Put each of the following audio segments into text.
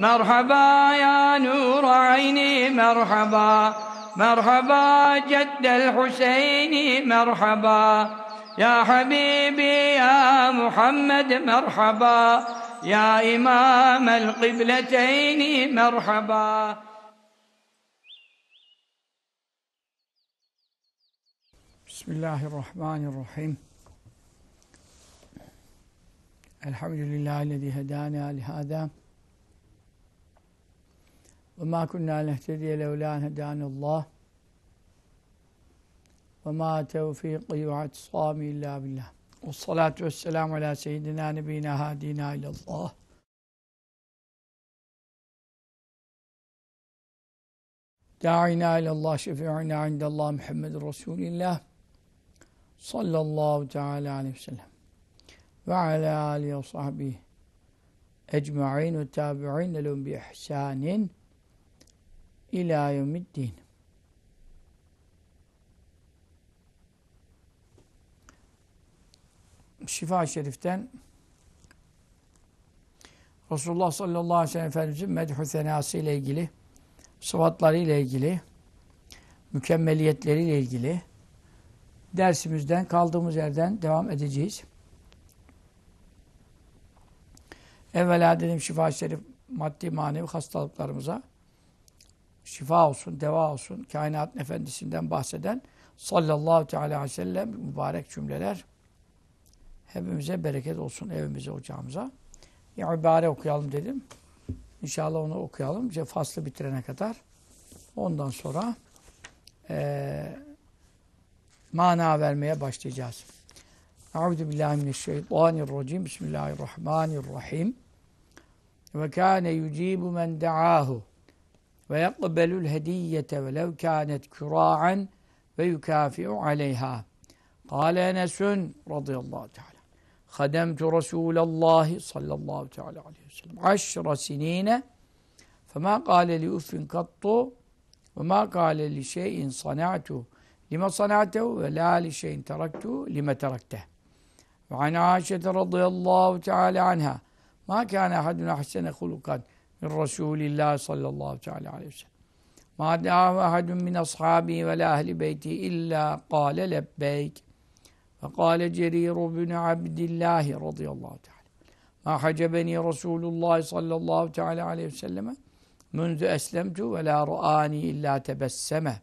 Merhaba ya nur ayni merhaba, merhaba ceddel Hüseyni merhaba, ya habibi ya Muhammed merhaba, ya imamel kıbleteyni merhaba. Bismillahirrahmanirrahim. Elhamdülillahillezî hedâna lihâzâ ve mâ kunnâ nehtediye levlâ en hedânallâh ve mâ tevfîqî ve i'tisâmî illâ billah. Vessalâtu vesselâmu alâ seyyidinâ nebînâ hâdînâ ilallâh. Dâ'inâ ilallâh şefî'inâ indellâh Muhammedur Resûlillah sallallahu teâlâ aleyhi ve sellem. Ve alâ âlihi ve sahbihi ecma'in ve tâbi'in lehum bi ihsânin ilâ yevmiddîn. Şifâ-i Şerif'ten Resulullah sallallahu aleyhi ve sellem Efendimiz'in medh-ü senası ile ilgili, sıfatları ile ilgili, mükemmeliyetleri ile ilgili dersimizden, kaldığımız yerden devam edeceğiz. Evvela dedim Şifâ-i Şerîf maddi manevi hastalıklarımıza şifa olsun, deva olsun, kainatın efendisinden bahseden sallallahu teâlâ aleyhi ve sellem mübarek cümleler hepimize bereket olsun, evimize, ocağımıza. Ya ibare okuyalım dedim. İnşallah onu okuyalım. İşte faslı bitirene kadar. Ondan sonra mana vermeye başlayacağız. Euzubillahimineşşeytanirracim. Bismillahirrahmanirrahim. Ve kâne yucibu men de'âhu ve yakbelul hediyyete velev kânet kürâ'en ve yukâfi'u aleyhâ. Kâle Enesün radıyallahu teâlâ. Khademtu Rasûlallâhi sallallahu teâlâ aleyhi ve sellem. 10 sinîne femâ kâle li uffin kattu ve mâ kâle li şeyin sanâ'tu lime sanâ'tehu ve lâ li şeyin teraktu lime teraktehu. Ve an Âişete radıyallahu teâlâ anhâ. Mâ kâne ahadun ahsene hulukan min Rasûlillâhi sallallahu teâlâ aleyhi ve sellem. Mâ de'âhu ahadun min ashâbihi ve lâ ahli beyti illâ kâle lebbeyk. فقال جرير بن عبد الله رضي الله تعالى ما حجبني رسول الله صلى الله تعالى عليه وسلم منذ أسلمت ولا رآني إلا تبسمه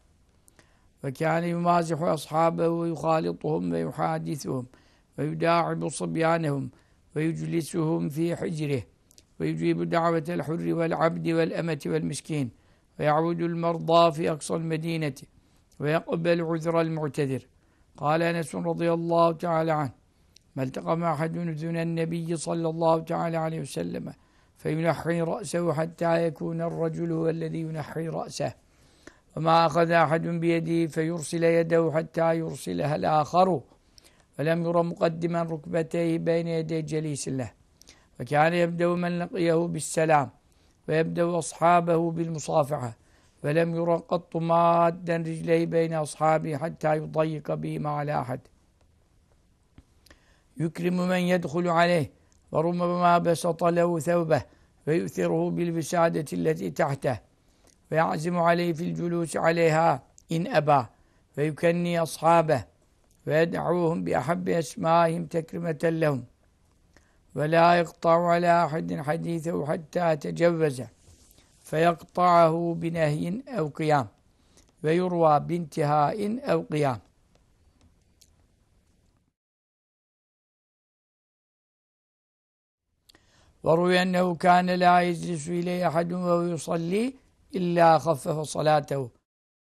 وكان يمازح أصحابه ويخالطهم ويحادثهم ويداعب صبيانهم ويجلسهم في حجره ويجيب دعوة الحر والعبد والأمة والمسكين ويعود المرضى في أقصى المدينة ويقبل عذر المعتذر. قال أنس رضي الله تعالى عنه ما التقى مع أحد دون النبي صلى الله تعالى عليه وسلم فينحي رأسه حتى يكون الرجل هو الذي ينحي رأسه وما أخذ أحد بيده فيرسل يده حتى يرسلها الآخر فلم ير مقدما ركبتيه بين يدي جليس له وكان يبدأ من لقيه بالسلام ويبدأ أصحابه بالمصافحة وَلَمْ يُرَ قَطُّ مَادًّا رِجْلَيْهِ بَيْنَ أَصْحَابِهِ حَتَّى يُضَيِّقَ بِهِمَا عَلَى أَحَدٍ يُكْرِمُ مَنْ يَدْخُلُ عَلَيْهِ وَرُبَّمَا بَسَطَ لَهُ ثَوْبَهُ وَيُؤْثِرُهُ بِالْوِسَادَةِ الَّتِي تَحْتَهُ وَيَعْزِمُ عَلَيْهِ فِي الْجُلُوسِ عَلَيْهَا إِنْ أَبَى وَيُكَنِّي أَصْحَابَهُ وَيَدْعُوهُمْ بِأَحَبِّ أَسْمَائِهِمْ تَكْرِمَةً لَهُمْ وَلَا يَقْطَعُ عَلَى أَحَدٍ حَدِيثَهُ حَتَّى تَجَوَّزَهُ فَيَقْطَعَهُ بِنَهْيٍ اَوْ قِيَامٍ وَيُرْوَى بِانْتِهَاءٍ اَوْ قِيَامٍ. وَرُوِيَ أَنَّهُ كَانَ لَا يَجْلِسُ إِلَيْهِ أَحَدٌ وَهُوَ يُصَلِّي إِلَّا خَفَّفَ صَلَاتَهُ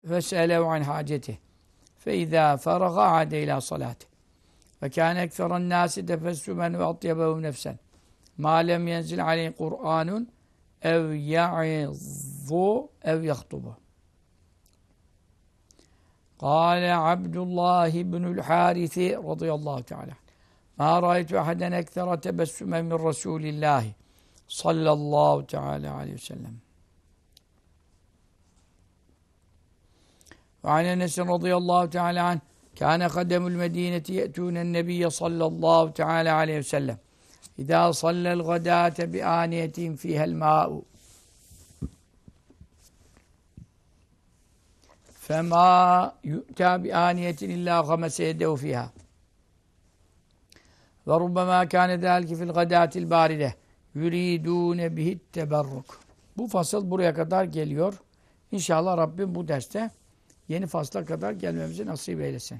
فَسَأَلَهُ عَنْ حَاجَتِهِ فَإِذَا فَرَغَ عَادَ إِلَى صَلَاتِهِ وَكَانَ أَكْثَرَ النَّاسِ تَبَسُّمًا وَأَطْيَبَهُمْ نَفْسًا مَا لَمْ يَنْزِلْ عَلَيْهِ قُرْآنٌ ev ya'izzu ev yaktubu. Kâle Abdullah ibnül Hârithi radıyallahu teâlâ. Mâ râitu ahaden ekthera tebessüme min Resûlillâhi sallallahu teâlâ aleyhi ve sellem. Ve an Enes radıyallahu teâlâ anh kâne khademul medîneti ye'tûnen nebiyye sallallahu teâlâ aleyhi ve sellem. اِذَا صَلَّ الْغَدَاتَ بِآنِيَةٍ فِيهَا الْمَاءُ فَمَا يُؤْتَى بِآنِيَةٍ إِلَّا خَمَسَ يَدَّهُ فِيهَا وَرُبَّمَا كَانَ ذَٰلِكِ فِي الْغَدَاتِ الْبَارِدَةِ يُرِيدُونَ بِهِ التَّبَرُّكُ. Bu fasıl buraya kadar geliyor. İnşallah Rabbim bu derste yeni fasla kadar gelmemizi nasip eylesin.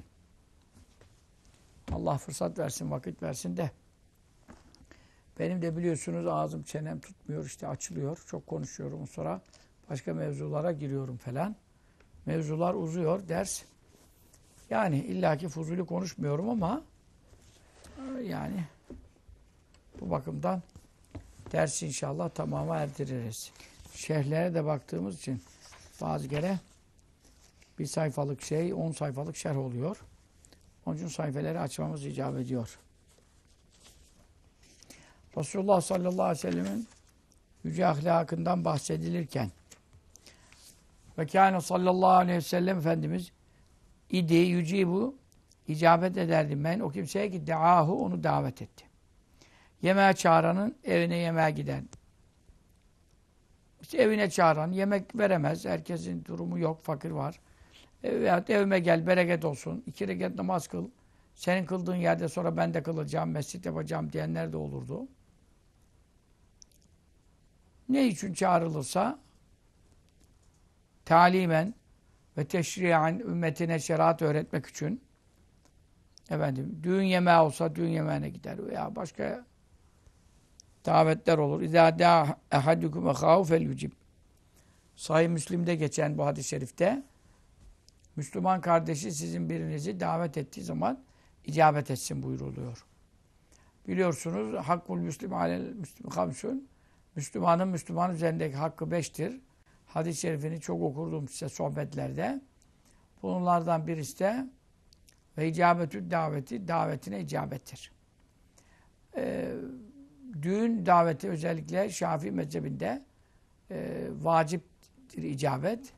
Allah fırsat versin, vakit versin de. Benim de biliyorsunuz ağzım, çenem tutmuyor, işte açılıyor. Çok konuşuyorum, sonra başka mevzulara giriyorum falan. Mevzular uzuyor, ders. Yani illaki fuzuli konuşmuyorum ama yani bu bakımdan dersi inşallah tamama erdiririz. Şerhlere de baktığımız için bazı kere bir sayfalık şey, 10 sayfalık şerh oluyor. Onun için sayfeleri açmamız icap ediyor. Resulullah sallallahu aleyhi ve sellem'in yüce ahlakından bahsedilirken ve kâne sallallahu aleyhi ve sellem Efendimiz idi, yücibu, icabet ederdim ben. O kimseye ki deahu, onu davet etti. Yemeğe çağıranın evine yemeğe giden. İşte evine çağıran yemek veremez. Herkesin durumu yok, fakir var. Veyahut evime gel, bereket olsun. 2 rekat namaz kıl. Senin kıldığın yerde sonra ben de kılacağım, mescit yapacağım diyenler de olurdu. Ne için çağrılırsa talimen ve teşri'an, ümmetine şeriat öğretmek için. Efendim, düğün yemeği olsa düğün yemeğine gider veya başka davetler olur. İzâ dâ ehadüküm ehâhu fel yücib. Sahih Müslim'de geçen bu hadis-i şerifte Müslüman kardeşi sizin birinizi davet ettiği zaman icabet etsin buyuruluyor. Biliyorsunuz hakkul müslim alel müslim kamsun. Müslümanın Müslüman üzerindeki hakkı 5'tir. Hadis-i şerifini çok okurdum size sohbetlerde. Bunlardan birisi de ve icabetü daveti, davetine icabettir. Düğün daveti özellikle Şafii mezhebinde vaciptir icabet.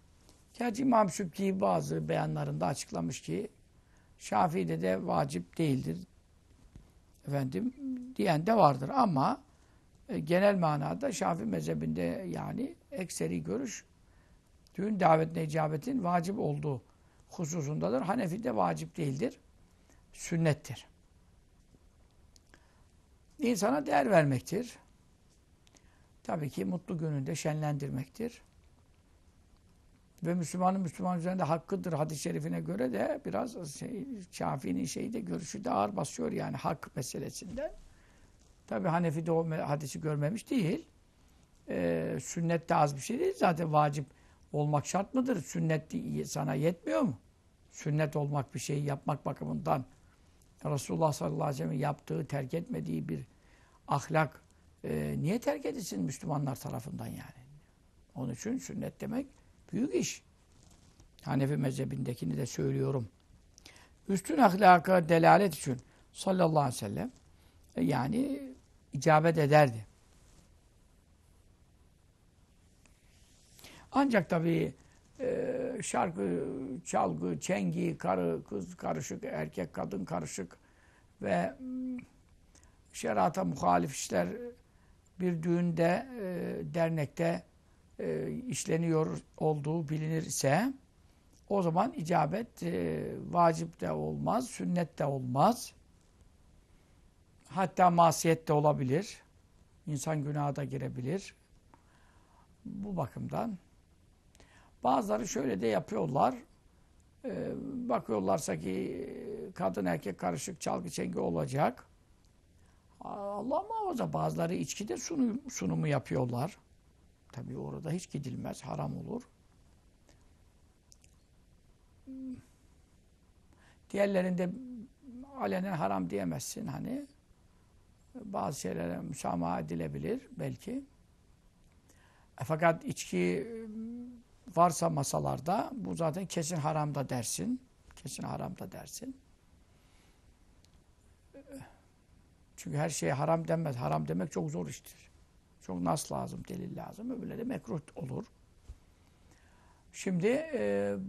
Gerçi İmam Sübki bazı beyanlarında açıklamış ki Şafii'de de vacip değildir efendim diyen de vardır ama genel manada Şafii mezhebinde yani ekseri görüş düğün davetine icabetin vacip olduğu hususundadır. Hanefi'de vacip değildir, sünnettir. İnsana değer vermektir. Tabii ki mutlu gününde şenlendirmektir. Ve Müslümanın Müslüman üzerinde hakkıdır. Hadis-i şerifine göre de biraz şey, Şafii'nin şeyi de görüşü de ağır basıyor yani hak meselesinde. Tabi Hanefi de o hadisi görmemiş değil. Sünnet de az bir şey değil. Zaten vacip olmak şart mıdır? Sünnet sana yetmiyor mu? Sünnet olmak bir şeyi yapmak bakımından. Resulullah sallallahu aleyhi ve sellem'in yaptığı, terk etmediği bir ahlak niye terk edilsin Müslümanlar tarafından yani? Onun için sünnet demek büyük iş. Hanefi mezhebindekini de söylüyorum. Üstün ahlaka delalet için sallallahu aleyhi ve sellem yani icabet ederdi. Ancak tabii şarkı, çalgı, çengi, karı, kız karışık, erkek, kadın karışık ve şerata muhalif işler bir düğünde, dernekte işleniyor olduğu bilinirse o zaman icabet vacip de olmaz, sünnet de olmaz. Hatta masiyet de olabilir. İnsan günaha da girebilir. Bu bakımdan bazıları şöyle de yapıyorlar. Bakıyorlarsa ki kadın erkek karışık çalgı çengi olacak. Allah muhafaza, bazıları içkide sunumu yapıyorlar. Tabii orada hiç gidilmez, haram olur. Diğerlerinde alenen haram diyemezsin hani. Bazı şeylere müsamaha edilebilir belki. Fakat içki varsa masalarda bu zaten kesin haramda dersin. Kesin haramda dersin. Çünkü her şeye haram denmez. Haram demek çok zor iştir. Çok nas lazım, delil lazım. Öyle de mekruh olur. Şimdi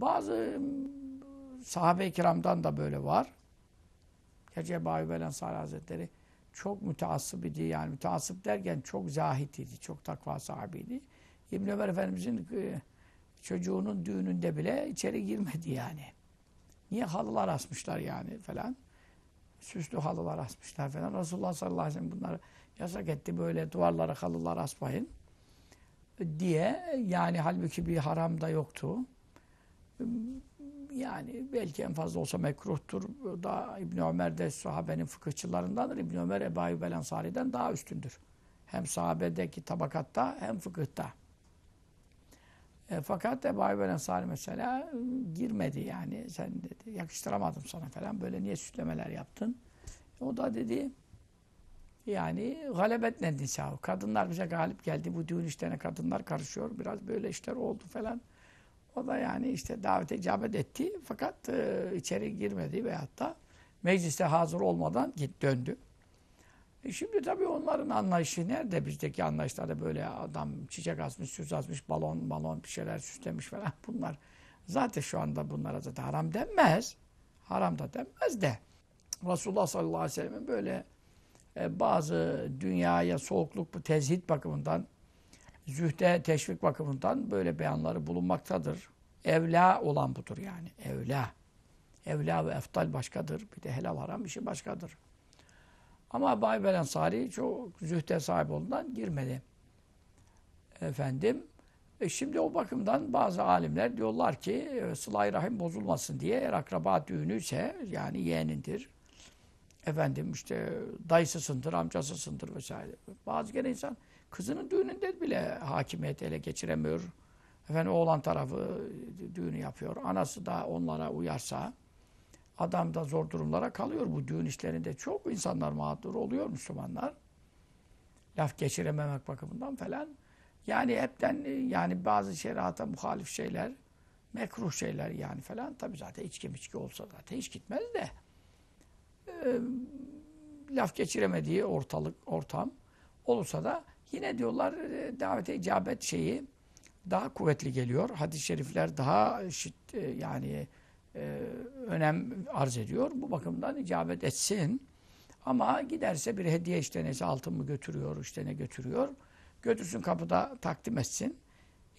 bazı sahabe-i kiramdan da böyle var. Gerçi Ebu Ayyub el-Ensari Hazretleri çok müteassıp idi. Yani müteassıp derken çok zahit idi. Çok takva sahibiydi. İbn Ömer Efendimiz'in çocuğunun düğününde bile içeri girmedi yani. Niye halılar asmışlar yani falan. Süslü halılar asmışlar falan. Resulullah sallallahu aleyhi ve sellem bunları yasak etti. Böyle duvarlara halılar asmayın diye. Yani halbuki bir haram da yoktu. Yani belki en fazla olsa mekruhtur. Da İbn Ömer de sahabenin fıkıhçılarındandır. İbn Ömer Ebu Ayyub el-Ensari'den daha üstündür. Hem sahabedeki tabakatta hem fıkıhta. Fakat Ebu Ayyub el-Ensari mesela girmedi yani. Sen dedi yakıştıramadım sana falan. Böyle niye süslemeler yaptın? O da dedi yani galebetle nisâ. Kadınlar bize galip geldi. Bu düğün işlerine kadınlar karışıyor. Biraz böyle işler oldu falan. O da yani işte davete icabet etti fakat içeri girmedi veyahut da mecliste hazır olmadan döndü. Şimdi tabii onların anlayışı nerede? Bizdeki anlayışlarda böyle adam çiçek asmış, süs asmış, balon bir şeyler süslemiş falan bunlar. Zaten şu anda bunlara zaten haram denmez. Haram da denmez de. Resulullah sallallahu aleyhi ve sellem'in böyle bazı dünyaya soğukluk, bu tezhid bakımından, zühde teşvik bakımından böyle beyanları bulunmaktadır. Evla olan budur yani. Evla. Evla ve eftal başkadır. Bir de helal haram işi başkadır. Ama Ebu Ayyub el-Ensari çok zühde sahibi olduğundan girmedi. Efendim. Şimdi o bakımdan bazı alimler diyorlar ki sıla-i rahim bozulmasın diye eğer akraba düğünü ise yani yeğenindir. Efendim işte dayısısındır, amcasısındır vesaire. Bazı gene insan kızının düğününde bile hakimiyeti ele geçiremiyor. Efendim oğlan tarafı düğünü yapıyor. Anası da onlara uyarsa adam da zor durumlara kalıyor. Bu düğün işlerinde çok insanlar mağdur oluyor Müslümanlar. Laf geçirememek bakımından falan. Yani hepten yani bazı şerata muhalif şeyler, mekruh şeyler yani falan. Tabii zaten içki olsa zaten hiç gitmez de. Laf geçiremediği ortam olursa da yine diyorlar davete icabet şeyi daha kuvvetli geliyor. Hadis-i şerifler daha önem arz ediyor. Bu bakımdan icabet etsin. Ama giderse bir hediye işte neyse altın mı götürüyor işte ne götürüyor. Götürsün kapıda takdim etsin.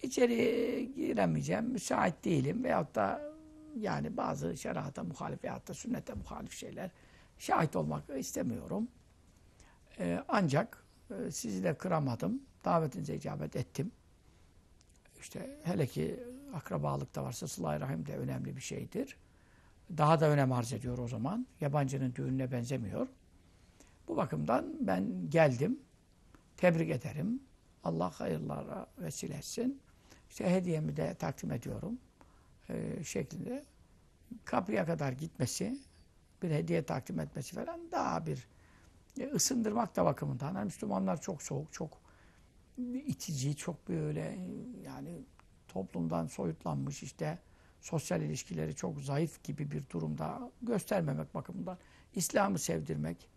İçeri giremeyeceğim, müsait değilim veyahut da yani bazı şerata muhalif veyahut da sünnete muhalif şeyler şahit olmak istemiyorum. Ancak sizi de kıramadım. Davetinize icabet ettim. İşte hele ki akrabalık da varsa sıla-i rahim de önemli bir şeydir. Daha da önem arz ediyor o zaman. Yabancının düğününe benzemiyor. Bu bakımdan ben geldim. Tebrik ederim. Allah hayırlara vesile etsin. İşte hediyemi de takdim ediyorum. Şeklinde. Kapıya kadar gitmesi, bir hediye takdim etmesi falan daha bir ısındırmak da bakımından. Yani Müslümanlar çok soğuk, çok itici, çok böyle yani toplumdan soyutlanmış işte sosyal ilişkileri çok zayıf gibi bir durumda göstermemek bakımından. İslam'ı sevdirmek.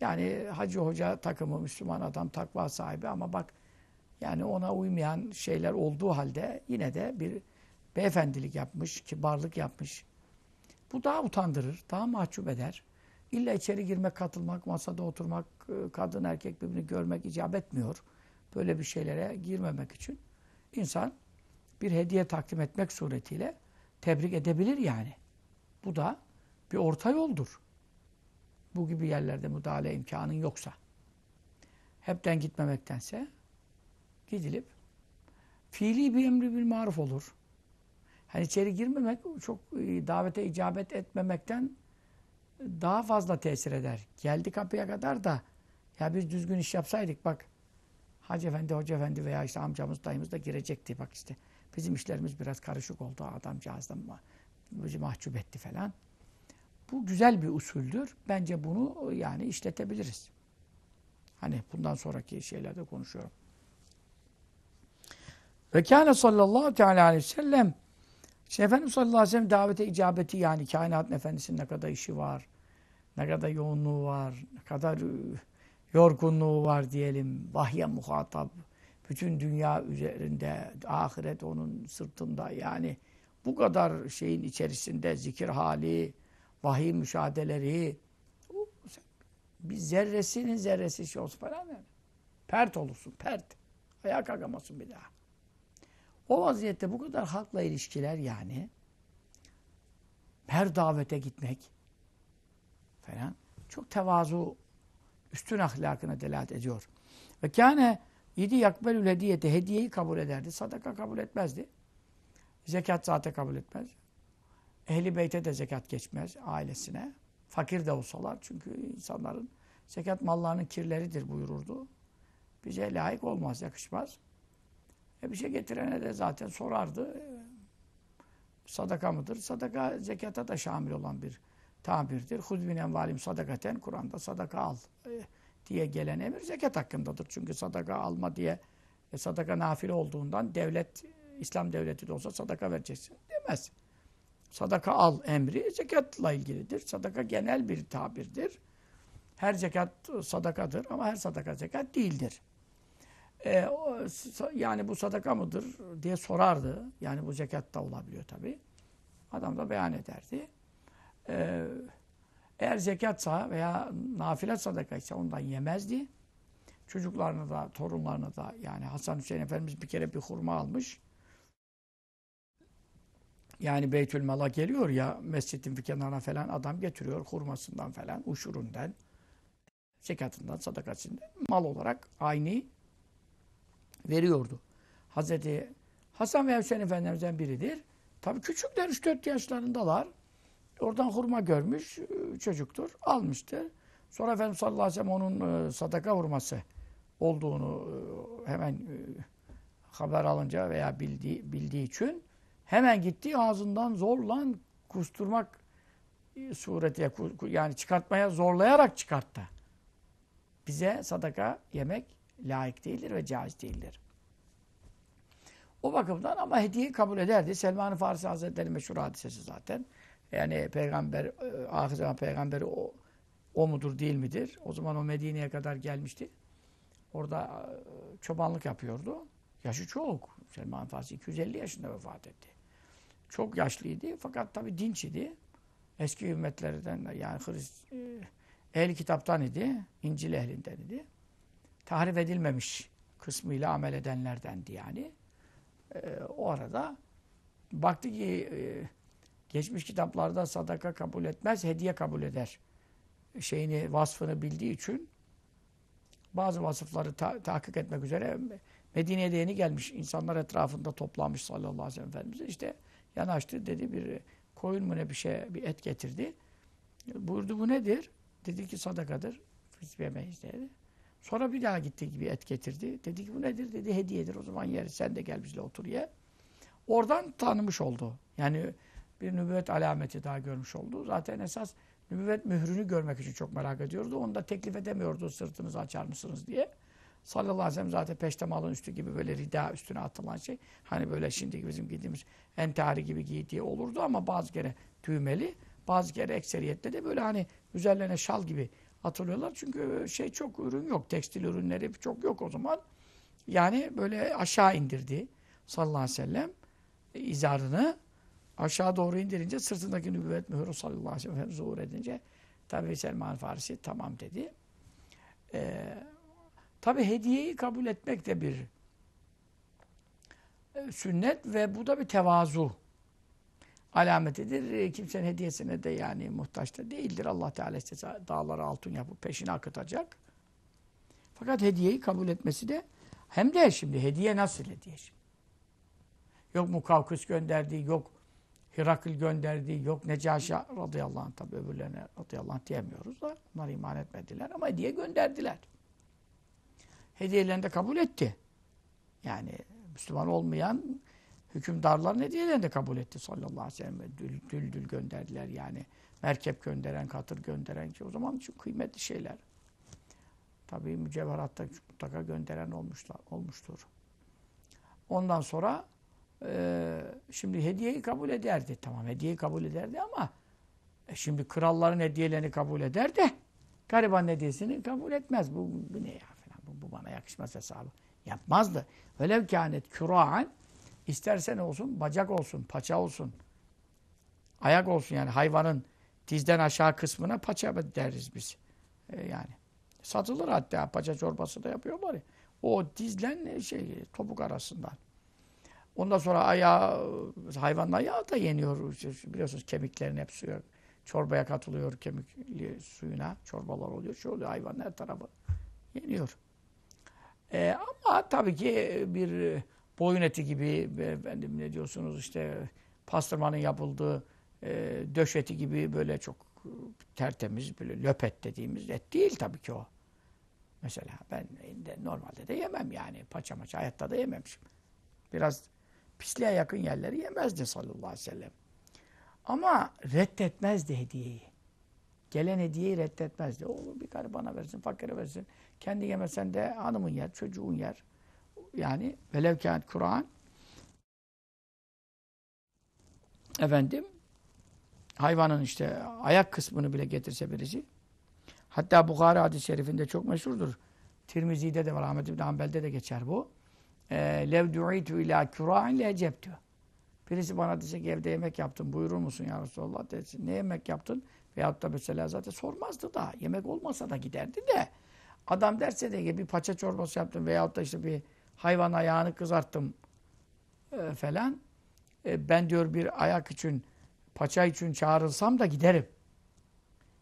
Yani Hacı Hoca takımı Müslüman adam takva sahibi ama bak yani ona uymayan şeyler olduğu halde yine de bir beyefendilik yapmış, kibarlık yapmış. Bu daha utandırır, daha mahcup eder. İlla içeri girmek, katılmak, masada oturmak, kadın erkek birbirini görmek icap etmiyor. Böyle bir şeylere girmemek için insan bir hediye takdim etmek suretiyle tebrik edebilir yani. Bu da bir orta yoldur. Bu gibi yerlerde müdahale imkanın yoksa. Hepten gitmemektense gidilip fiili bir emri bil maruf olur. Yani içeri girmemek çok davete icabet etmemekten daha fazla tesir eder. Geldi kapıya kadar da ya biz düzgün iş yapsaydık bak Hacı Efendi, Hoca Efendi veya işte amcamız, dayımız da girecekti. Bak işte bizim işlerimiz biraz karışık oldu. Adamcağızdan bizi mahcup etti falan. Bu güzel bir usuldür. Bence bunu yani işletebiliriz. Hani bundan sonraki şeylerde konuşuyorum. Ve kâne sallallahu teâlâ aleyhi ve sellem. İşte Efendimiz sallallahu aleyhi ve sellem davete icabeti yani kainatın efendisinin ne kadar işi var, ne kadar yoğunluğu var, ne kadar yorgunluğu var diyelim. Vahye muhatap. Bütün dünya üzerinde, ahiret onun sırtında. Yani bu kadar şeyin içerisinde zikir hali, vahiy müşahedeleri, bir zerresinin zerresi şey olsun falan yani. Pert olursun, pert. Ayağa kalkamazsın bir daha. O vaziyette bu kadar halkla ilişkiler yani, her davete gitmek falan çok tevazu, üstün ahlakına delalet ediyor. Ve kâne yedi yakbelül hediyeti, hediyeyi kabul ederdi, sadaka kabul etmezdi. Zekat zaten kabul etmez. Ehli beyte de zekat geçmez, ailesine. Fakir de olsalar, çünkü insanların zekat mallarının kirleridir buyururdu. Bize layık olmaz, yakışmaz. Bir şey getirene de zaten sorardı. Sadaka mıdır? Sadaka, zekata da şamil olan bir tabirdir. Hudbin envalim sadakaten, Kur'an'da sadaka al diye gelen emir zekat hakkındadır. Çünkü sadaka alma diye, sadaka nafile olduğundan devlet, İslam devleti de olsa sadaka vereceksin demez. Sadaka al emri zekatla ilgilidir. Sadaka genel bir tabirdir. Her zekat sadakadır ama her sadaka zekat değildir. Yani bu sadaka mıdır diye sorardı. Yani bu zekat da olabiliyor tabii. Adam da beyan ederdi. Eğer zekatsa veya nafile sadakaysa ondan yemezdi. Çocuklarını da, torunlarını da, yani Hasan Hüseyin Efendimiz bir kere bir hurma almış. Yani Beytülmal'a geliyor ya, mescidin bir kenarına falan adam getiriyor hurmasından falan, uşurundan, zekatından, sadakasından mal olarak aynı veriyordu. Hazreti Hasan ve Hüseyin Efendimiz'den biridir. Tabii küçükler, 3-4 yaşlarındalar. Oradan hurma görmüş, çocuktur, almıştır. Sonra Efendimiz sallallahu aleyhi ve sellem onun sadaka hurması olduğunu hemen haber alınca veya bildiği için hemen gitti, ağzından zorla kusturmak suretiyle, yani çıkartmaya zorlayarak çıkarttı. Bize sadaka yemek layık değildir ve caiz değildir. O bakımdan ama hediyeyi kabul ederdi. Selman-ı Farisi Hazretleri meşhur hadisesi zaten. Yani peygamber, ahir zaman peygamberi o mudur değil midir? O zaman o Medine'ye kadar gelmişti. Orada çobanlık yapıyordu. Yaşı çok. Selman-ı Farisi 250 yaşında vefat etti. Çok yaşlıydı fakat tabii dinç idi. Eski ümmetlerden, yani ehli kitaptan idi. İncil ehlinden idi. Tahrif edilmemiş kısmıyla amel edenlerdendi yani. O arada baktı ki geçmiş kitaplarda sadaka kabul etmez, hediye kabul eder. Şeyini, vasfını bildiği için bazı vasıfları tahkik etmek üzere Medine'de yeni gelmiş insanlar etrafında toplanmış sallallahu aleyhi ve sellem Efendimiz. İşte yanaştı, dedi bir koyun mu ne bir şey, bir et getirdi. Buyurdu bu nedir? Dedi ki sadakadır. Biz yemeyiz dedi. Sonra bir daha gitti gibi et getirdi. Dedi ki bu nedir? Dedi hediyedir. O zaman yeriz. Sen de gel bizle otur ye. Oradan tanımış oldu. Yani bir nübüvvet alameti daha görmüş oldu. Zaten esas nübüvvet mührünü görmek için çok merak ediyordu. Onu da teklif edemiyordu, sırtınızı açar mısınız diye. Sallallahu aleyhi ve sellem zaten peştemalın üstü gibi böyle rida üstüne atılan şey. Hani böyle şimdi bizim giydiğimiz entari gibi giydiği olurdu ama bazı kere düğmeli, bazı kere ekseriyette de böyle hani üzerlerine şal gibi atılıyorlar. Çünkü şey çok ürün yok. Tekstil ürünleri çok yok o zaman. Yani böyle aşağı indirdi sallallahu aleyhi ve sellem izarını. Aşağı doğru indirince sırtındaki nübüvvet mührü sallallahu aleyhi ve sellem zuhur edince tabii Selman Farisi tamam dedi. Tabii hediyeyi kabul etmek de bir sünnet ve bu da bir tevazu alametidir. Kimsenin hediyesine de yani muhtaç da değildir. Allah Teala istese dağlara altın yapıp peşine akıtacak. Fakat hediyeyi kabul etmesi de, hem de şimdi hediye nasıl hediye şimdi? Yok Mukavkıs gönderdi, yok Hirakl gönderdi, yok Necaşi radıyallahu anh, tabi öbürlerine radıyallahu anh diyemiyoruz da onlar iman etmediler ama hediye gönderdiler. Hediyelerini de kabul etti. Yani Müslüman olmayan hükümdarların hediyelerini de kabul etti sallallahu aleyhi ve sellem. Düldül gönderdiler yani. Merkep gönderen, katır gönderen ki o zaman çok kıymetli şeyler. Tabii mücevheratta mutlaka gönderen olmuştur. Ondan sonra şimdi hediyeyi kabul ederdi. Tamam hediyeyi kabul ederdi ama şimdi kralların hediyelerini kabul eder de gariban hediyesini kabul etmez. Bu ne ya falan. Bu bana yakışmaz hesabı. Yapmazdı. Velev kânet kürâen, İstersen olsun, bacak olsun, paça olsun, ayak olsun, yani hayvanın dizden aşağı kısmına paça deriz biz. Yani satılır hatta, paça çorbası da yapıyorlar ya. O dizlen topuk arasından. Ondan sonra ayağı, hayvanın ayağı da yeniyor. Biliyorsunuz kemiklerin hep suya, çorbaya katılıyor, kemikli suyuna çorbalar oluyor. Şu oluyor, hayvanın her tarafı yeniyor. Ama tabii ki bir boyun eti gibi, efendim ne diyorsunuz işte pastırmanın yapıldığı döş eti gibi böyle çok tertemiz, böyle löpet dediğimiz et değil tabii ki o. Mesela ben de, normalde de yemem yani paça maça, hayatta da yemem şimdi. Biraz pisliğe yakın yerleri yemezdi sallallahu aleyhi ve sellem. Ama reddetmezdi hediyeyi. Gelen hediyeyi reddetmezdi. Oğlum bir garibana versin, fakire versin. Kendi yemesen de hanımın yer, çocuğun yer. Yani velev kânet Kur'an. Efendim, hayvanın işte ayak kısmını bile getirse birisi. Hatta Bukhari hadis-i şerifinde çok meşhurdur. Tirmizi'de de var, Ahmed İbn Hanbel'de de geçer bu. Lev du'itu ila kura'in leceb diyor. Birisi bana dese ki evde yemek yaptın, buyurur musun ya Resulallah desin. Ne yemek yaptın? Veyahut da mesela zaten sormazdı da. Yemek olmasa da giderdi de. Adam derse de bir paça çorbası yaptım veyahut da işte bir hayvan ayağını kızarttım falan. Ben diyor bir ayak için, paça için çağrılsam da giderim.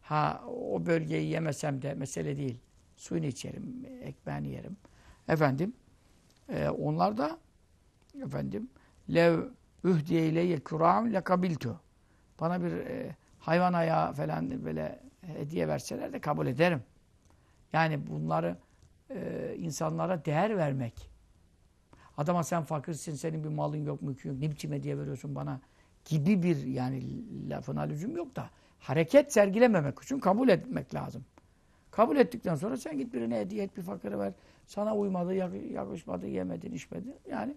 Ha o bölgeyi yemesem de mesele değil. Suyunu içerim, ekmeğini yerim. Efendim. Onlar da efendim lev ühdiye ileyye kura'un lekabiltu. Bana bir hayvan ayağı falan böyle hediye verseler de kabul ederim. Yani bunları insanlara değer vermek. Adama sen fakirsin, senin bir malın yok, mülkün yok, ne biçim hediye veriyorsun bana gibi bir yani lafına lüzum yok da hareket sergilememek için kabul etmek lazım. Kabul ettikten sonra sen git birine hediye et, bir fakire ver. Sana uymadı, yakışmadı, yemedin, içmedin. Yani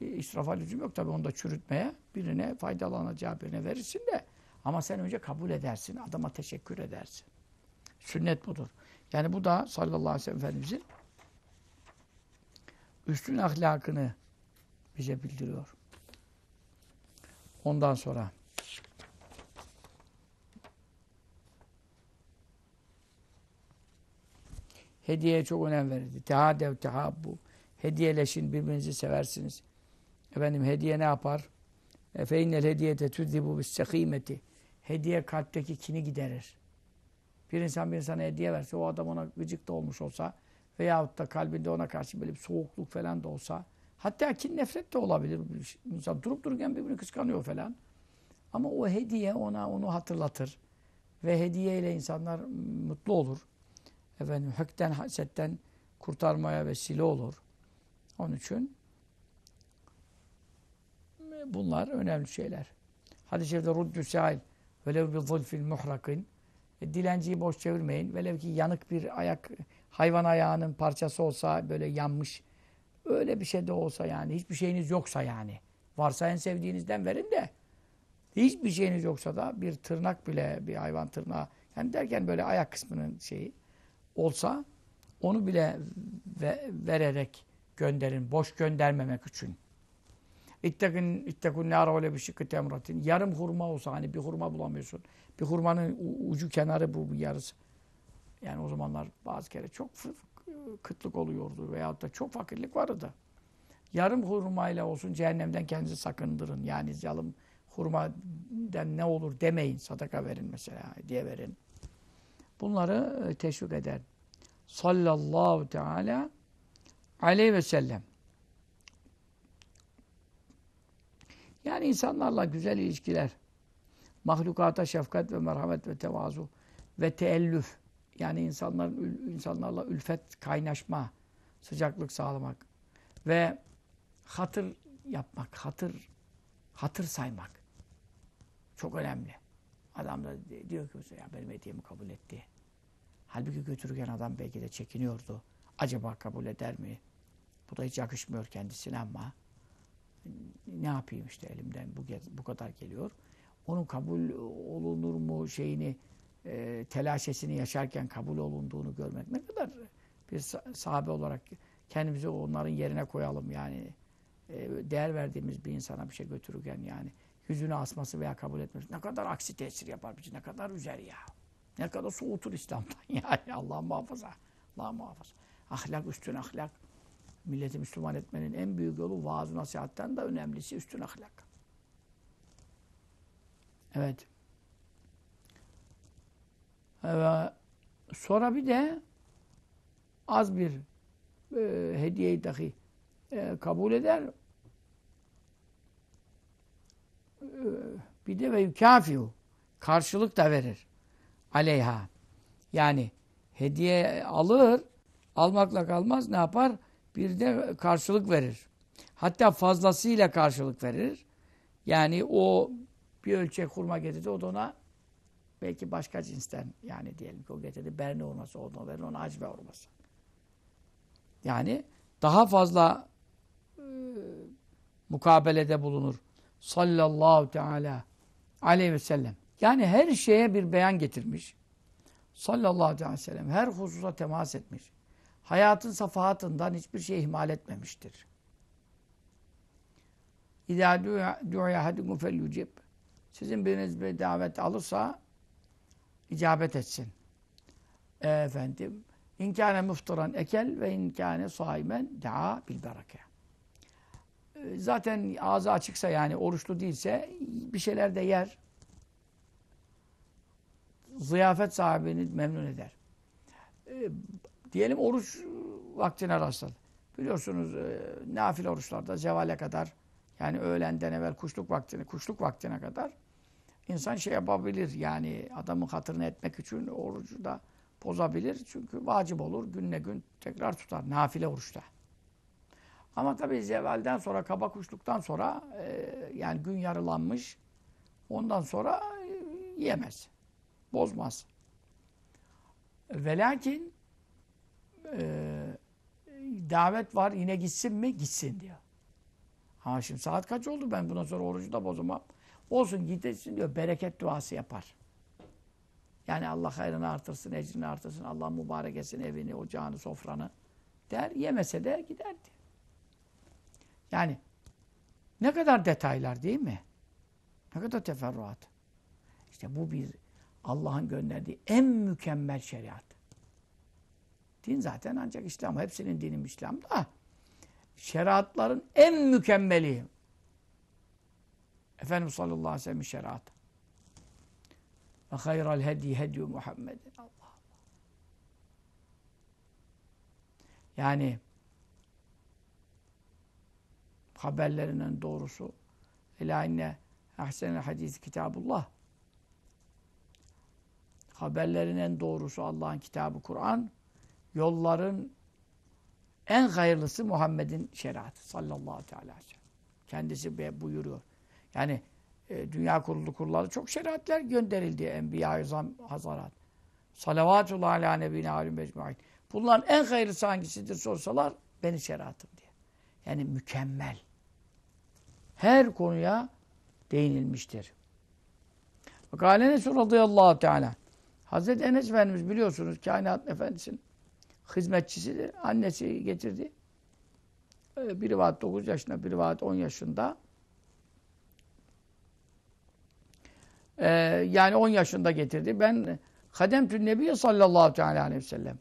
israfa lüzum yok tabii onu da çürütmeye. Birine faydalanacağı birine verirsin de. Ama sen önce kabul edersin, adama teşekkür edersin. Sünnet budur. Yani bu da sallallahu aleyhi ve sellem Efendimizin üstün ahlakını bize bildiriyor. Ondan sonra hediyeye çok önem verirdi. Tehadev tehabbu. Hediyeleşin, birbirinizi seversiniz. Efendim hediye ne yapar? Fe innel hediyete tüzibu bissekimeti. Hediye kalpteki kini giderir. Bir insan bir insana hediye verse, o adam ona gıcık da olmuş olsa veyahut da kalbinde ona karşı böyle bir soğukluk falan da olsa, hatta kin nefret de olabilir. İnsan durup dururken birbirini kıskanıyor falan. Ama o hediye ona onu hatırlatır. Ve hediyeyle insanlar mutlu olur. Efendim, hükten, hasetten kurtarmaya vesile olur. Onun için bunlar önemli şeyler. Hadis-i şerifte ruddü sâil velev bi zulfil muhrakin. Dilenciyi boş çevirmeyin. Velev ki yanık bir ayak, hayvan ayağının parçası olsa böyle yanmış. Öyle bir şey de olsa yani. Hiçbir şeyiniz yoksa yani. Varsa en sevdiğinizden verin de. Hiçbir şeyiniz yoksa da bir tırnak bile, bir hayvan tırnağı. Yani derken böyle ayak kısmının şeyi olsa onu bile vererek gönderin. Boş göndermemek için. İttekun nâra ve le bişikki temratin. Yarım hurma olsa hani bir hurma bulamıyorsun. Bir hurmanın ucu kenarı bu yarısı. Yani o zamanlar bazı kere çok kıtlık oluyordu veyahut da çok fakirlik vardı. Yarım hurmayla olsun cehennemden kendinizi sakındırın. Yani yarım hurmadan ne olur demeyin. Sadaka verin mesela, hediye verin. Bunları teşvik eder. Sallallahu teala aleyhi ve sellem. Yani insanlarla güzel ilişkiler, mahlukata şefkat ve merhamet ve tevazu ve teellüf. Yani insanlarla ülfet, kaynaşma, sıcaklık sağlamak ve hatır yapmak, hatır saymak çok önemli. Adam da diyor ki ya benim hediyemi kabul etti. Halbuki götürürken adam belki de çekiniyordu. Acaba kabul eder mi? Bu da hiç yakışmıyor kendisine ama ne yapayım işte elimden bu kadar geliyor. Onun kabul olunur mu şeyini, telaşesini yaşarken kabul olunduğunu görmek ne kadar bir sahabe olarak kendimizi onların yerine koyalım yani. Değer verdiğimiz bir insana bir şey götürürken yani. Yüzünü asması veya kabul etmesi ne kadar aksi tesir yapar bizi, ne kadar üzer ya. Ne kadar soğutur İslam'dan ya. Allah muhafaza. Allah muhafaza. Ahlak, üstün ahlak. milleti Müslüman etmenin en büyük yolu vaaz-ı nasihatten de önemlisi üstün ahlak. Evet. Sonra bir de az bir hediyeyi dahi kabul eder. Bir de ve yükâfiu, karşılık da verir aleyha. Yani hediye alır, almakla kalmaz, ne yapar? Bir de karşılık verir. Hatta fazlasıyla karşılık verir. Yani o bir ölçek hurma getirdi, o da ona belki başka cinsten, yani diyelim ki o getirdi berne hurması, o da verir ona acve hurması. Yani daha fazla mukabelede bulunur. Sallallahu teala aleyhi ve sellem. Yani her şeye bir beyan getirmiş. Sallallahu aleyhi ve sellem. Her hususa temas etmiş. Hayatın safahatından hiçbir şey ihmal etmemiştir. İzâ du'ya ahadukum felyucib. Sizin biriniz bir davet alırsa icabet etsin. Efendim, in kâne muftıran ekel ve in kâne saimen daa bil bereke. Zaten ağzı açıksa, yani oruçlu değilse bir şeyler de yer. Ziyafet sahibini memnun eder. Diyelim oruç vaktine rastladı. Biliyorsunuz nafile oruçlarda cevale kadar, yani öğlenden evvel kuşluk vaktine kadar insan şey yapabilir, yani adamın hatırını etmek için orucu da bozabilir. Çünkü vacip olur, günle gün tekrar tutar nafile oruçta. Ama tabii cevalden sonra, kaba kuşluktan sonra yani gün yarılanmış, ondan sonra yiyemez, bozmaz. Ve lakin davet var, yine gitsin mi? Gitsin diyor. Ha şimdi saat kaç oldu, ben bundan sonra orucu da bozamam. Olsun, gitsin diyor, bereket duası yapar. Yani Allah hayrını artırsın, ecrini artırsın, Allah mübarek etsin evini, ocağını, sofranı der. Yemese de giderdi. Yani ne kadar detaylar değil mi? Ne kadar teferruat. İşte bu bir Allah'ın gönderdiği en mükemmel şeriat. Din zaten ancak İslam. Hepsinin dini İslam da. Şeriatların en mükemmeli. Efendimiz sallallahu aleyhi ve sellem şeriatı. Ve hayral hedi hedi Muhammed'in. Allah Allah. Yani haberlerinin doğrusu elâ inne ahsenel hadis kitabullah. Haberlerinin doğrusu Allah'ın kitabı Kur'an. Yolların en hayırlısı Muhammed'in şeriatı sallallahu teala aleyhi ve sellem. Kendisi buyuruyor. Yani dünya kurulları çok şeriatler gönderildi. Enbiya-i Azam Hazarat. Salavatullah ala nebine alim mecmuin. Bunların en hayırlısı hangisidir sorsalar benim şeriatım diye. Yani mükemmel. Her konuya değinilmiştir. Kâle Enes radıyallahu teala. Hazreti Enes Efendimiz biliyorsunuz kainat efendisinin hizmetçisidir. Annesi getirdi. Bir rivayet 9 yaşında, bir rivayet 10 yaşında. Yani 10 yaşında getirdi. Ben Hademtün Nebiye sallallahu aleyhi ve sellem.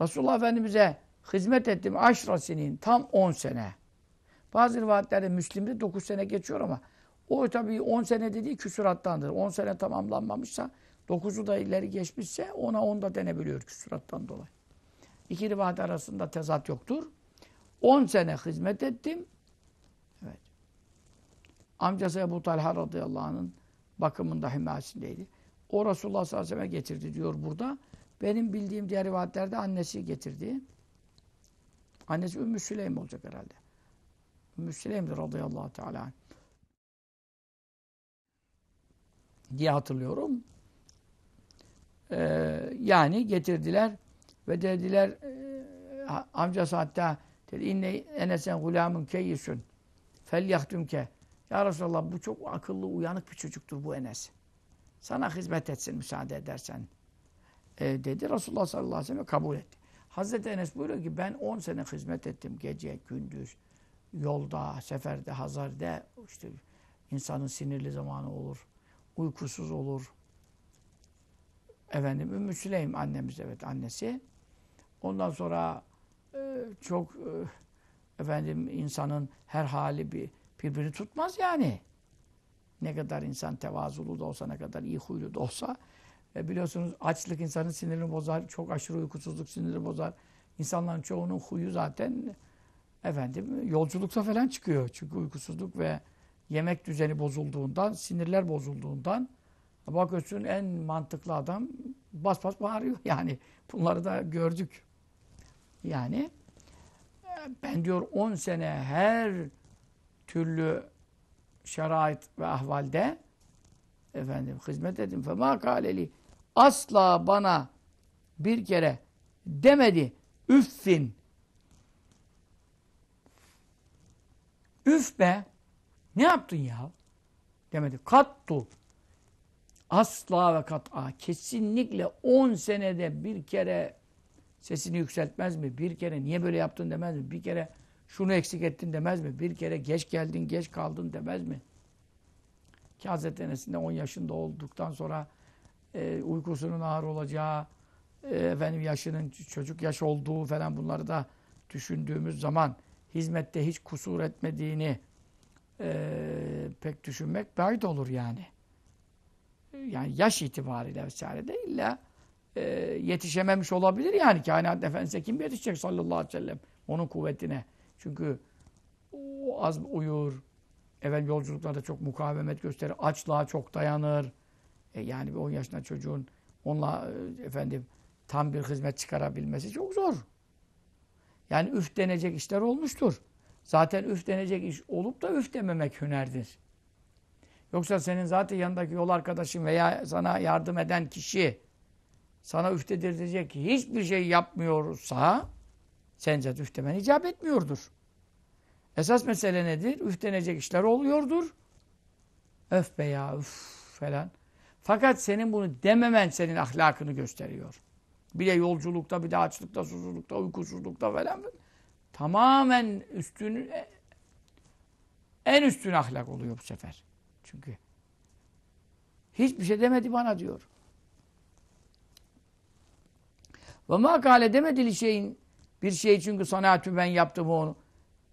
Resulullah Efendimiz'e hizmet ettim. Aşrasinin tam 10 sene. Bazı rivayetlerde Müslim'de 9 sene geçiyor ama o tabii 10 sene dediği küsurattandır. 10 sene tamamlanmamışsa, 9'u da ileri geçmişse ona 10 da denebiliyor küsurattan dolayı. İki rivayet arasında tezat yoktur. 10 sene hizmet ettim. Evet. Amcası Ebu Talha radıyallahu anh'ın bakımında, himayesindeydi. O Resulullah sallallahu aleyhi ve sellem'e getirdi diyor burada. Benim bildiğim diğer rivayetlerde annesi getirdi. Annesi Ümmü Süleym olacak herhalde. Ümmü Süleym'dir radıyallahu teala diye hatırlıyorum. Yani getirdiler ve dediler amcası hatta dedi inne enesen gulamın keyisun felyahtumke. Ya Resulallah, bu çok akıllı, uyanık bir çocuktur bu Enes. Sana hizmet etsin müsaade edersen. Dedi. Resulullah sallallahu aleyhi ve sellem kabul etti. Hazreti Enes buyuruyor ki ben 10 sene hizmet ettim. Gece, gündüz, yolda, seferde, hazarda. İşte insanın sinirli zamanı olur. Uykusuz olur. Efendim Ümmü Süleym annemiz, evet annesi. Ondan sonra çok efendim insanın her hali birbirini tutmaz yani. Ne kadar insan tevazulu da olsa, ne kadar iyi huylu da olsa. Biliyorsunuz açlık insanın sinirini bozar, çok aşırı uykusuzluk sinirini bozar. İnsanların çoğunun huyu zaten efendim yolculukta falan çıkıyor. Çünkü uykusuzluk ve yemek düzeni bozulduğundan, sinirler bozulduğundan bakıyorsun en mantıklı adam bas bas bağırıyor yani. Bunları da gördük. Yani ben diyor 10 sene her türlü şerait ve ahvalde efendim hizmet ettim. Fema kâleli, asla bana bir kere demedi üffin. Üf be, ne yaptın ya? Demedi. Kattu. Asla ve kat'a, kesinlikle 10 senede bir kere sesini yükseltmez mi? Bir kere niye böyle yaptın demez mi? Bir kere şunu eksik ettin demez mi? Bir kere geç geldin, geç kaldın demez mi? Ki Hazreti Enes'in de 10 yaşında olduktan sonra uykusunun ağır olacağı, efendim yaşının çocuk yaş olduğu falan bunları da düşündüğümüz zaman hizmette hiç kusur etmediğini pek düşünmek bayit olur yani. Yani yaş itibariyle vesaire de illa yetişememiş olabilir yani. Kainat Efendisi'ne kim yetişecek sallallahu aleyhi ve sellem onun kuvvetine. Çünkü o az uyur, evvel yolculuklarda çok mukavemet gösterir, açlığa çok dayanır. Yani bir 10 yaşında çocuğun onunla efendim tam bir hizmet çıkarabilmesi çok zor. Yani üf denecek işler olmuştur. Zaten üf denecek iş olup da üf dememek hünerdir. Yoksa senin zaten yanındaki yol arkadaşın veya sana yardım eden kişi sana üf dedirecek ki hiçbir şey yapmıyorsa sen zaten üf demen icap etmiyordur. Esas mesele nedir? Üf denecek işler oluyordur. Öf be ya, üf falan. Fakat senin bunu dememen senin ahlakını gösteriyor. Bir de yolculukta, bir de açlıkta, susuzlukta, uykusuzlukta falan. Tamamen üstün, en üstün ahlak oluyor bu sefer. Çünkü hiçbir şey demedi bana diyor. Ve makale demedi li şeyin, bir şey çünkü sanatü ben yaptım onu.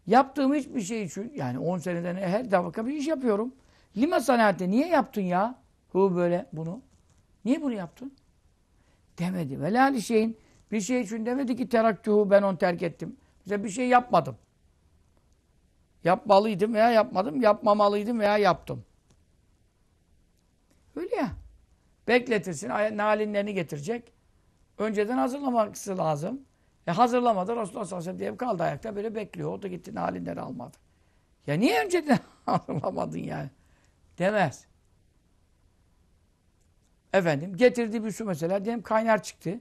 Yaptığım hiçbir şey için yani 10 seneden her dakika bir iş yapıyorum. Lima sanate niye yaptın ya? Hu böyle bunu. Niye bunu yaptın? Demedi. Ve la li şeyin bir şey için demedi ki teraktuhu ben onu terk ettim. İşte bir şey yapmadım. Yapmalıydım veya yapmadım, yapmamalıydım veya yaptım. Öyle ya. Bekletirsin, nalinlerini getirecek. Önceden hazırlaması lazım. Hazırlamadı, Resulullah sallallahu aleyhi ve sellem kaldı ayakta böyle bekliyor. O da gitti nalinleri almadı. Ya niye önceden hazırlamadın yani? Demez. Efendim getirdiği bir su mesela diyelim kaynar çıktı.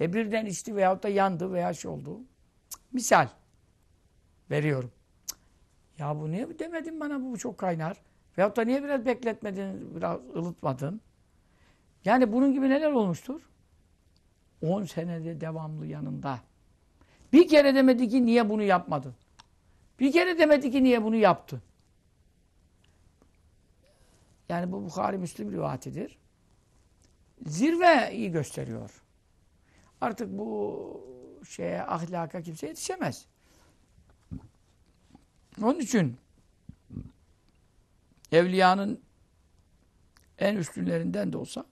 Birden içti veyahut da yandı veya şey oldu. Misal veriyorum. Ya bu niye demedin bana bu çok kaynar? Veyahut da niye biraz bekletmedin, biraz ılıtmadın? Yani bunun gibi neler olmuştur? 10 senede devamlı yanında. Bir kere demedi ki niye bunu yapmadın? Bir kere demedi ki niye bunu yaptın? Yani bu Buhari Müslim rivayetidir. Zirveyi gösteriyor. Artık bu şeye, ahlaka kimse yetişemez. Onun için evliyanın en üstünlerinden de olsa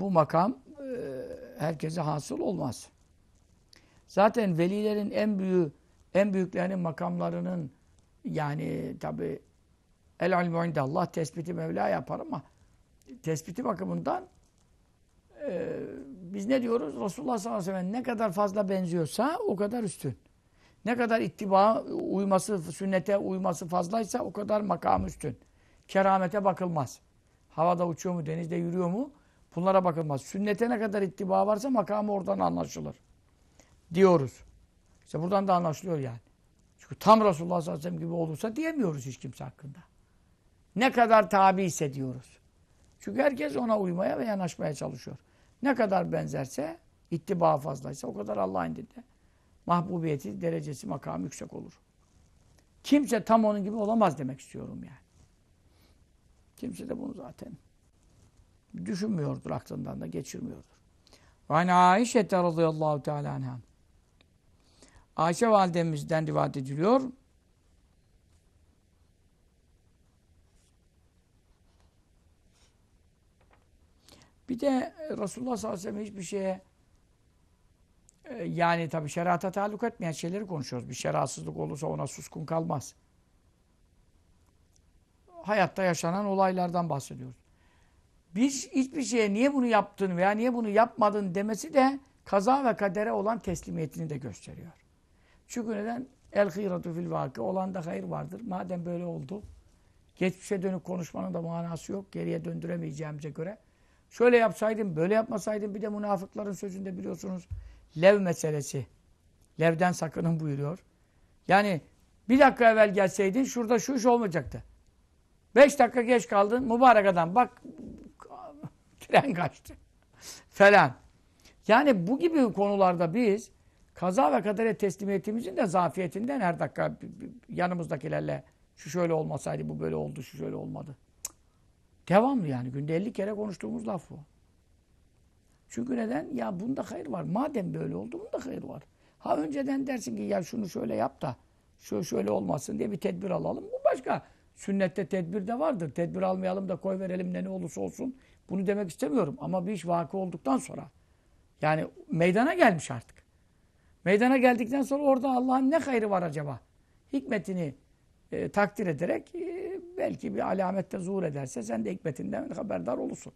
bu makam herkese hasıl olmaz. Zaten velilerin en büyüğü, en büyüklerinin makamlarının yani tabi el-ilmü indallah tespiti Mevla yapar ama tespiti bakımından biz ne diyoruz? Resulullah sallallahu aleyhi ve sellem ne kadar fazla benziyorsa o kadar üstün. Ne kadar ittiba uyması, sünnete uyması fazlaysa o kadar makam üstün. Keramete bakılmaz. Havada uçuyor mu, denizde yürüyor mu? Bunlara bakılmaz. Sünnete ne kadar ittiba varsa makamı oradan anlaşılır. Diyoruz. İşte buradan da anlaşılıyor yani. Çünkü tam Resulullah sallallahu aleyhi ve sellem gibi olursa diyemiyoruz hiç kimse hakkında. Ne kadar tabi ise diyoruz. Çünkü herkes ona uymaya ve yanaşmaya çalışıyor. Ne kadar benzerse, ittiba fazlaysa o kadar Allah'ın dinde mahbubiyeti, derecesi, makamı yüksek olur. Kimse tam onun gibi olamaz demek istiyorum yani. Kimse de bunu zaten düşünmüyordur, aklından da geçirmiyordur. Ve Aişe radıyallahu teala anha Ayşe validemizden rivayet ediliyor. Bir de Resulullah sallallahu aleyhi ve sellem hiçbir şeye yani tabii şerata taalluk etmeyen şeyleri konuşuyoruz. Bir şeratsızlık olursa ona suskun kalmaz. Hayatta yaşanan olaylardan bahsediyoruz. Biz hiçbir şeye niye bunu yaptın veya niye bunu yapmadın demesi de kaza ve kadere olan teslimiyetini de gösteriyor. Çünkü neden? El hıyratu fil vakı. Olan da hayır vardır. Madem böyle oldu, geçmişe dönük konuşmanın da manası yok. Geriye döndüremeyeceğimize göre. Şöyle yapsaydım, böyle yapmasaydım. Bir de münafıkların sözünde biliyorsunuz lev meselesi. Levden sakının buyuruyor. Yani bir dakika evvel gelseydin şurada şu iş olmayacaktı. 5 dakika geç kaldın mübarek adam. Bak tren kaçtı falan. Yani bu gibi konularda biz kaza ve kadere teslimiyetimizin de zafiyetinden her dakika yanımızdakilerle şu şöyle olmasaydı, bu böyle oldu, şu şöyle olmadı. Devamlı yani. Günde 50 kere konuştuğumuz laf bu. Çünkü neden? Ya bunda hayır var. Madem böyle oldu bunda hayır var. Ha önceden dersin ki ya şunu şöyle yap da şöyle şöyle olmasın diye bir tedbir alalım. Bu başka. Sünnette tedbir de vardır. Tedbir almayalım da koy verelim de ne olursa olsun. Bunu demek istemiyorum. Ama bir iş vakı olduktan sonra yani meydana gelmiş artık. Meydana geldikten sonra orada Allah'ın ne hayrı var acaba? Hikmetini takdir ederek belki bir alamette zuhur ederse sen de hikmetinden haberdar olursun.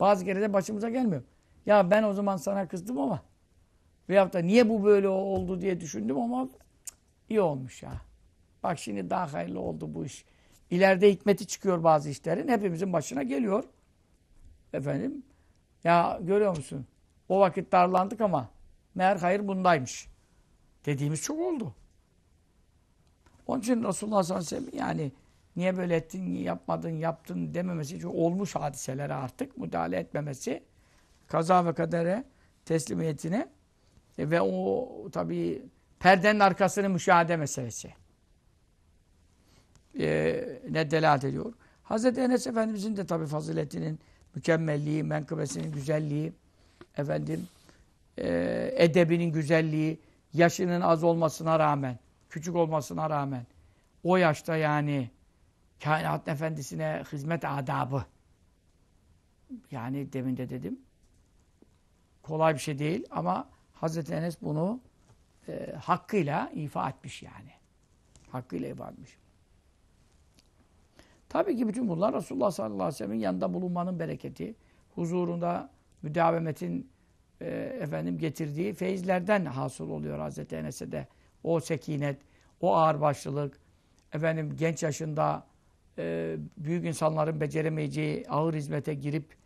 Bazı kere de başımıza gelmiyor. Ya ben o zaman sana kızdım ama veyahut da niye bu böyle oldu diye düşündüm ama iyi olmuş ya. Bak şimdi daha hayırlı oldu bu iş. İleride hikmeti çıkıyor bazı işlerin. Hepimizin başına geliyor. Efendim ya görüyor musun? O vakit darlandık ama meğer hayır bundaymış. Dediğimiz çok oldu. Onun için Resulullah sallallahu aleyhi ve sellem yani niye böyle ettin, niye yapmadın, yaptın dememesi, çünkü olmuş hadiselere artık müdahale etmemesi, kaza ve kadere teslimiyetine ve o tabii perdenin arkasını müşahede meselesi ne delalet ediyor. Hazreti Enes Efendimizin de tabii faziletinin mükemmelliği, menkıbesinin güzelliği, efendim edebinin güzelliği, yaşının az olmasına rağmen, küçük olmasına rağmen o yaşta yani kainat efendisine hizmet adabı. Yani demin de dedim. Kolay bir şey değil ama Hazreti Enes bunu hakkıyla ifa etmiş yani. Hakkıyla ifa etmiş. Tabii ki bütün bunlar Resulullah sallallahu aleyhi ve sellem'in yanında bulunmanın bereketi, huzurunda müdavemetin efendim getirdiği feyizlerden hasıl oluyor Hazreti Enes'e de. O sekinet, o ağırbaşlılık, efendim genç yaşında büyük insanların beceremeyeceği ağır hizmete girip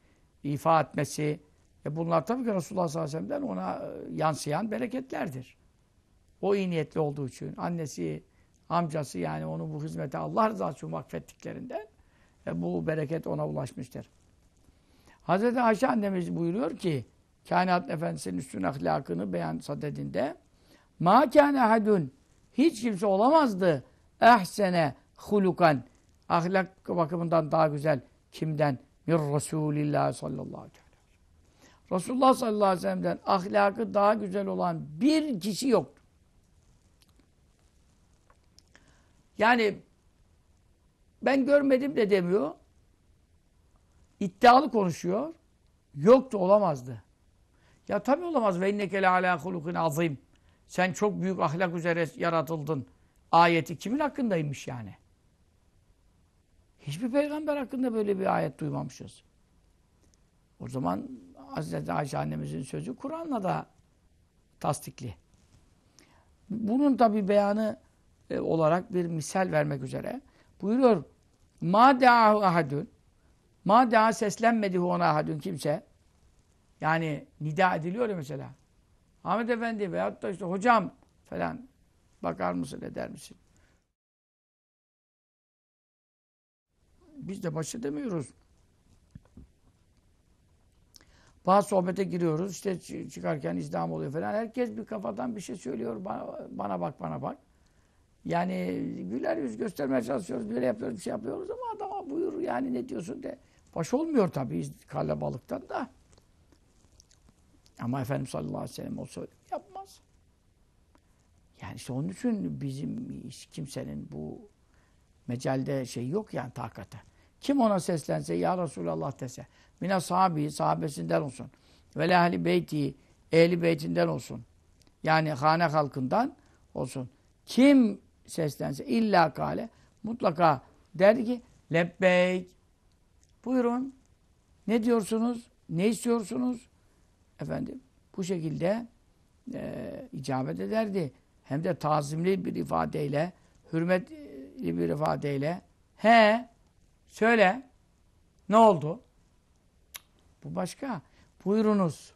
ifa etmesi, bunlar tabii ki Resulullah sallallahu aleyhi ve sellem'den ona yansıyan bereketlerdir. O iyi niyetli olduğu için annesi, amcası yani onu bu hizmete Allah rızası için vakfettiklerinden bu bereket ona ulaşmıştır. Hazreti Ayşe annemiz buyuruyor ki kainat efendisinin üstün ahlakını beyan sadedinde ma kâne hadun, hiç kimse olamazdı ehsene hulukan, ahlak bakımından daha güzel kimden? Mir Resulillah sallallahu aleyhi ve sellem. Resulullah sallallahu aleyhi ve sellem'den ahlakı daha güzel olan bir kişi yoktu. Yani ben görmedim de demiyor. İddialı konuşuyor. Yoktu, olamazdı. Ya tabii olamaz. Ve inneke le ala hulukin azim. Sen çok büyük ahlak üzere yaratıldın. Ayeti kimin hakkındaymış yani? Hiçbir peygamber hakkında böyle bir ayet duymamışız. O zaman Hazreti Ayşe annemizin sözü Kur'an'la da tasdikli. Bunun tabii beyanı olarak bir misal vermek üzere buyuruyor. Ma da'ahu ahadun. Ma da'a, seslenmedi ona ahadun, kimse. Yani nida ediliyor ya mesela. Ahmet Efendi veyahut da işte hocam falan, bakar mısın, eder misin? Biz de baş edemiyoruz. Bazı sohbete giriyoruz, işte çıkarken izdiham oluyor falan. Herkes bir kafadan bir şey söylüyor. Bana bak, bana bak. Yani güler yüz göstermeye çalışıyoruz, böyle yapıyoruz, bir şey yapıyoruz ama adama buyur yani ne diyorsun de. Baş olmuyor tabii kalabalıktan da. Ama Efendimiz sallallahu aleyhi ve sellem o söyle yapmaz. Yani işte onun için bizim kimsenin bu mecalde şey yok yani takate. Kim ona seslense, ya Resulallah dese, mine sahabi, sahabesinden olsun, ve le ahli beyti, ehli beytinden olsun, yani hane halkından olsun. Kim seslense, illa kale, mutlaka derdi ki, lebbeyk, buyurun, ne diyorsunuz, ne istiyorsunuz? Efendim, bu şekilde icabet ederdi. Hem de tazimli bir ifadeyle, hürmetli bir ifadeyle, he, söyle, ne oldu? Bu başka. Buyurunuz.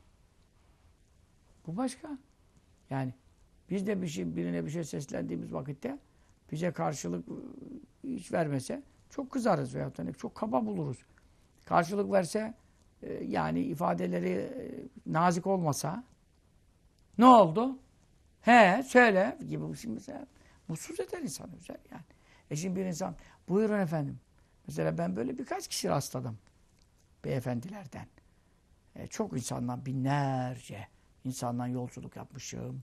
Bu başka. Yani biz de bir şey, birine bir şey seslendiğimiz vakitte bize karşılık hiç vermese çok kızarız veyahut da çok kaba buluruz. Karşılık verse yani ifadeleri nazik olmasa ne oldu? He, söyle gibi mesela mutsuz eder insanı güzel yani. Şimdi bir insan buyurun efendim. Mesela ben böyle birkaç kişi rastladım beyefendilerden. Çok insandan, binlerce insandan yolculuk yapmışım.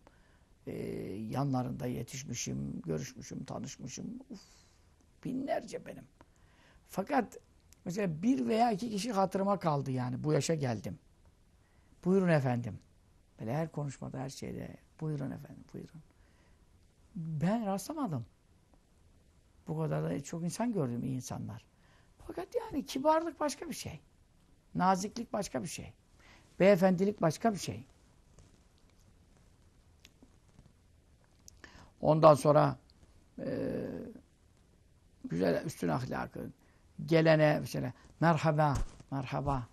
Yanlarında yetişmişim, görüşmüşüm, tanışmışım. Uf, binlerce benim. Fakat mesela bir veya iki kişi hatırıma kaldı yani. Bu yaşa geldim. Buyurun efendim. Böyle her konuşmada, her şeyde buyurun efendim, buyurun. Ben rastlamadım. Bu kadar da çok insan gördüm, iyi insanlar. Fakat yani kibarlık başka bir şey. Naziklik başka bir şey. Beyefendilik başka bir şey. Ondan sonra güzel üstün ahlakı. Gelene mesela merhaba, merhaba.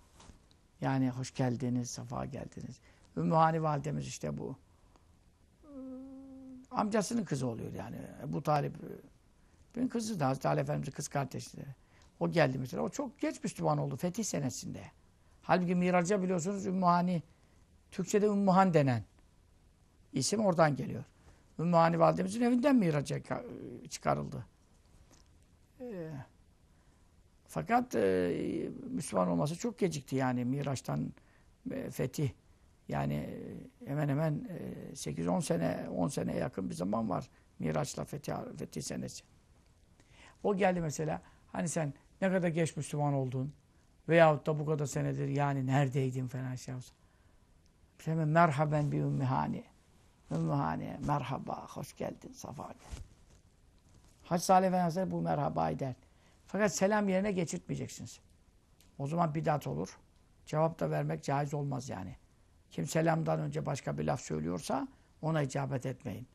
Yani hoş geldiniz, safa geldiniz. Ümmühani validemiz işte bu. Amcasının kızı oluyor yani. Bu Talip benim kızı da Hazreti Ali Efendimiz'in kız kardeşleri. O geldi mesela. O çok geç Müslüman oldu. Fetih senesinde. Halbuki Miraç'a biliyorsunuz Ümmühani. Türkçe'de Ümmühan denen isim oradan geliyor. Ümmühani validemizin evinden Miraç'a çıkarıldı. Fakat Müslüman olması çok gecikti yani. Miraç'tan fetih. Yani hemen hemen 8-10 sene, 10 seneye yakın bir zaman var. Miraç'la fetih senesi. O geldi mesela. Hani sen ne kadar geç Müslüman oldun veyahut da bu kadar senedir yani neredeydin falan şey olsa. Hemen merhaben bi ümmühani. Ümmühani, merhaba, hoş geldin, safa geldin. Hacı Salih Efendimiz bu merhabayı der. Fakat selam yerine geçirtmeyeceksiniz. O zaman bidat olur. Cevap da vermek caiz olmaz yani. Kim selamdan önce başka bir laf söylüyorsa ona icabet etmeyin.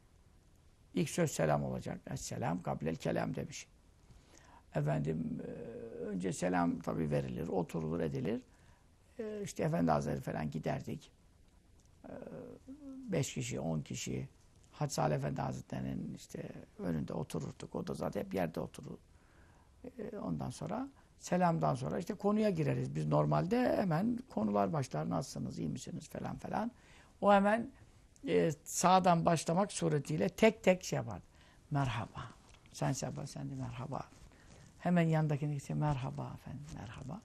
İlk söz selam olacak. Selam kabilel kelam demiş. Efendim önce selam tabii verilir, oturulur, edilir. İşte Efendi Hazretleri falan giderdik. 5 kişi, 10 kişi Hacı Salih Efendi Hazretleri'nin işte önünde otururduk. O da zaten hep yerde oturur. Ondan sonra selamdan sonra işte konuya gireriz. Biz normalde hemen konular başlar. Nasılsınız, iyi misiniz falan falan. O hemen sağdan başlamak suretiyle tek tek şey yapar. Merhaba. Sen sefa, sen de merhaba. Hemen yandakine gitse merhaba efendim, merhaba.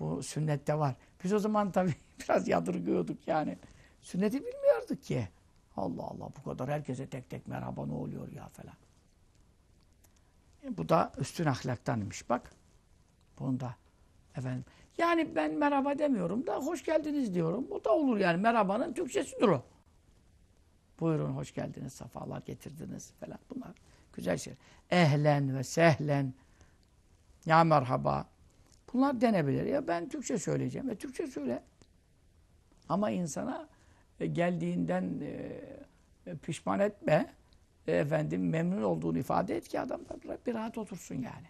Bu sünnette var. Biz o zaman tabii biraz yadırgıyorduk yani. Sünneti bilmiyorduk ki. Allah Allah bu kadar herkese tek tek merhaba ne oluyor ya falan. Bu da üstün ahlaktanmış bak. Bunda efendim. Yani ben merhaba demiyorum da hoş geldiniz diyorum. Bu da olur yani merhabanın Türkçesidir o. Buyurun hoş geldiniz, safalar getirdiniz falan bunlar. Güzel şey. Ehlen ve sehlen. Ya merhaba. Bunlar denebilir. Ya ben Türkçe söyleyeceğim. Türkçe söyle. Ama insana geldiğinden pişman etme. Efendim memnun olduğunu ifade et ki adam da bir rahat otursun yani.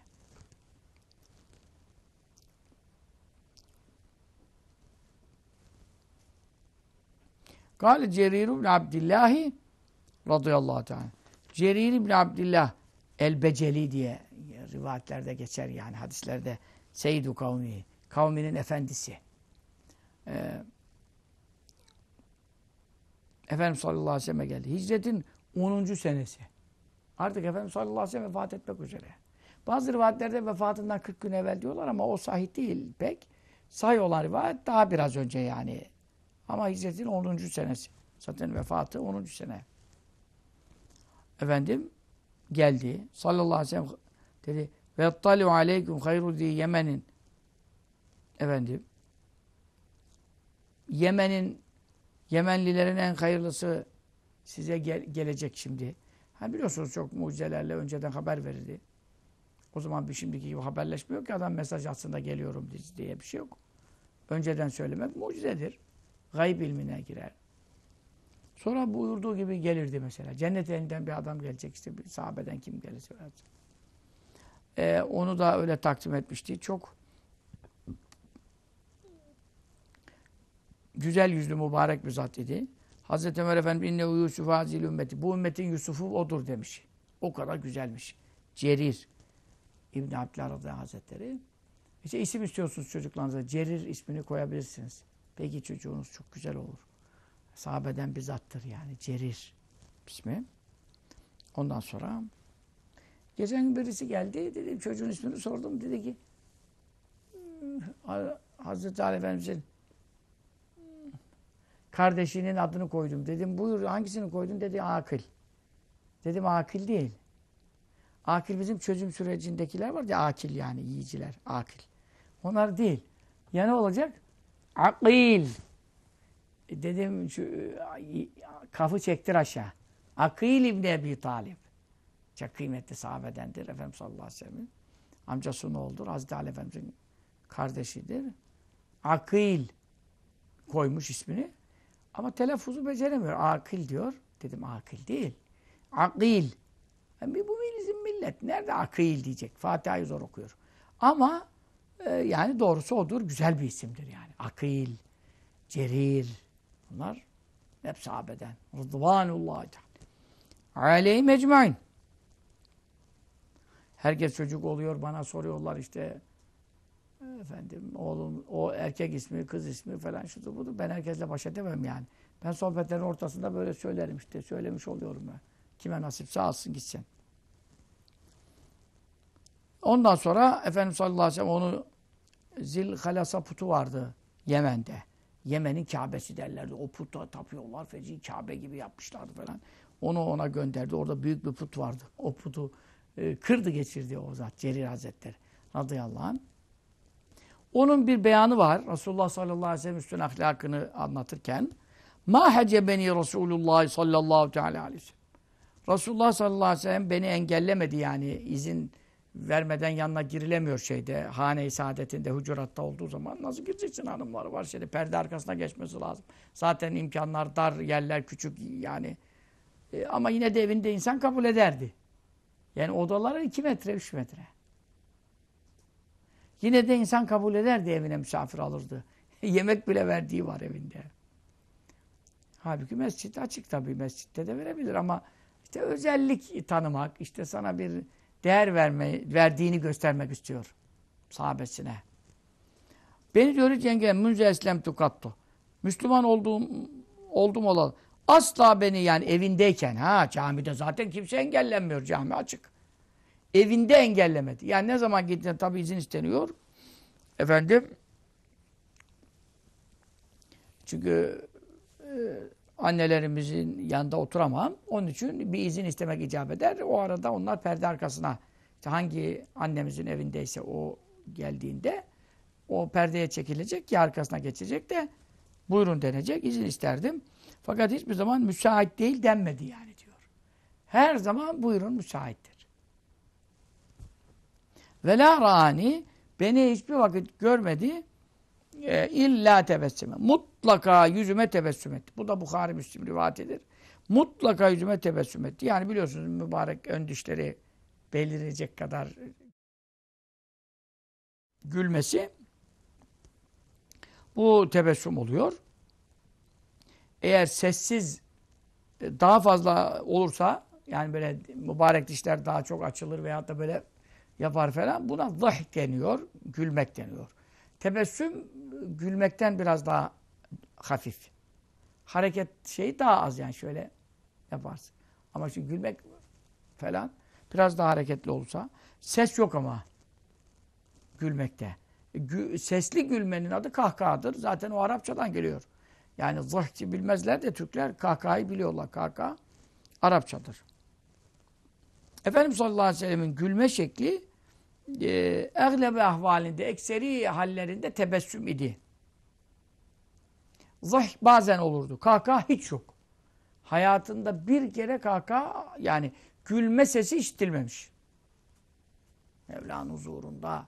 Kâle Cerir ibn Abdillah radıyallahu teâlâ. Cerir ibn Abdillah el-Beceli diye rivayetlerde geçer yani hadislerde Seyyid-i Kavmi, kavminin efendisi. Efendimiz sallallahu aleyhi ve sellem'e geldi. Hicretin 10. senesi. Artık Efendimiz sallallahu aleyhi ve sellem vefat etmek üzere. Bazı rivayetlerde vefatından 40 gün evvel diyorlar ama o sahih değil pek. Sahih olan rivayet daha biraz önce yani. Ama Hicretin 10. senesi. Zaten vefatı 10. sene. Efendim geldi. Sallallahu aleyhi ve sellem dedi vettaliu aleyküm hayru diye Yemen'in efendim Yemenlilerin en hayırlısı size gelecek şimdi. Ha biliyorsunuz çok mucizelerle önceden haber verirdi. O zaman bir şimdiki gibi haberleşme yok ki adam mesaj atsın da geliyorum diye bir şey yok. Önceden söylemek mucizedir. Gayb ilmine girer. Sonra buyurduğu gibi gelirdi mesela. Cennet elinden bir adam gelecek işte. Bir sahabeden kim gelirse. Onu da öyle takdim etmişti. Çok güzel yüzlü mübarek bir zat idi. Hazreti Ömer Efendimiz inne Yusuf azil ümmeti. Bu ümmetin Yusuf'u odur demiş. O kadar güzelmiş. Cerir İbn-i Abdülillah Hazretleri. İşte isim istiyorsunuz çocuklarınıza. Cerir ismini koyabilirsiniz. Peki çocuğunuz çok güzel olur. Sahabeden bir zattır yani. Cerir ismi. Ondan sonra geçen gün birisi geldi. Dedim çocuğun ismini sordum. Dedi ki Hazreti Ali Efendimiz'in kardeşinin adını koydum. Dedim buyur hangisini koydun? Dedi Akil. Dedim Akil değil. Akil bizim çözüm sürecindekiler var ya. Akil yani yiyiciler. Akil. Onlar değil. Ya ne olacak? Akil. Dedim şu, kafı çektir aşağı. Akil İbni Ebi Talib. Çok kıymetli sahabedendir. Efendimiz sallallahu aleyhi ve sellem'in amcasının oğludur. Hazreti Ali Efendimiz'in kardeşidir. Akil koymuş ismini. Ama telaffuzu beceremiyor. Akil diyor. Dedim akil değil. Akil. Yani bu millet. Nerede akil diyecek. Fatiha'yı zor okuyor. Ama yani doğrusu odur. Güzel bir isimdir yani. Akil, Cerir. Bunlar hep sahabeden. Rıdvanullahi Teala. Aleyhim ecmain. Herkes çocuk oluyor. Bana soruyorlar işte efendim oğlum o erkek ismi, kız ismi falan şudur budur. Ben herkesle baş edemem yani. Ben sohbetlerin ortasında böyle söylerim işte. Söylemiş oluyorum ben. Kime nasipse alsın gitsin. Ondan sonra Efendimiz sallallahu aleyhi ve sellem onu Zilhalasa putu vardı Yemen'de. Yemen'in Kâbesi derlerdi. O puta tapıyorlar. Feci Kâbe gibi yapmışlardı falan. Onu ona gönderdi. Orada büyük bir put vardı. O putu kırdı geçirdi o zat Cerir Hazretleri. Radıyallahu anh. Onun bir beyanı var. Resulullah sallallahu aleyhi ve sellem üstün ahlakını anlatırken Mâ hecebeni Resulullah sallallahu teala aleyhi ve sellem. Resulullah sallallahu aleyhi ve sellem beni engellemedi yani izin vermeden yanına girilemiyor şeyde. Hane-i saadetinde, hücuratta olduğu zaman nasıl gireceksin hanımları var şeyde. Perde arkasına geçmesi lazım. Zaten imkanlar dar, yerler küçük yani. Ama yine de evinde insan kabul ederdi. Yani odaları 2 metre, 3 metre. Yine de insan kabul ederdi evine misafir alırdı. Yemek bile verdiği var evinde. Halbuki mescid açık tabii. Mescitte de verebilir ama işte özellik tanımak, işte sana bir değer verdiğini göstermek istiyor sahabesine. Beni diyor hiç engel münzeslem tukattu. Müslüman oldum olalı. Asla beni yani evindeyken camide zaten kimse engellenmiyor. Cami açık. Evinde engellemedi. Yani ne zaman gittiğinde tabii izin isteniyor. Efendim çünkü annelerimizin yanında oturamam. Onun için bir izin istemek icap eder. O arada onlar perde arkasına işte hangi annemizin evindeyse o geldiğinde o perdeye çekilecek ki arkasına geçecek de buyurun denecek. İzin isterdim. Fakat hiçbir zaman müsait değil denmedi yani diyor. Her zaman buyurun müsaittir. Ve la rani beni hiçbir vakit görmedi. İlla tebessüme. Mutlaka yüzüme tebessüm etti. Bu da Bukhari Müslim rivayetidir. Mutlaka yüzüme tebessüm etti. Yani biliyorsunuz mübarek ön dişleri belirecek kadar gülmesi bu tebessüm oluyor. Eğer sessiz daha fazla olursa yani böyle mübarek dişler daha çok açılır veyahut da böyle yapar falan buna zıhk deniyor, gülmek deniyor. Tebessüm gülmekten biraz daha hafif. Hareket şeyi daha az yani şöyle yaparsın. Ama şimdi gülmek falan biraz daha hareketli olursa ses yok ama gülmekte. Sesli gülmenin adı kahkahadır. Zaten o Arapçadan geliyor. Yani zıhk bilmezler de Türkler kahkahayı biliyorlar. Kahkaha Arapçadır. Efendimiz sallallahu aleyhi ve sellem'in gülme şekli eglebe ahvalinde, ekseri hallerinde tebessüm idi. Zahik bazen olurdu. Kahkaha hiç yok. Hayatında bir kere kahkaha, yani gülme sesi işitilmemiş. Mevla'nın huzurunda,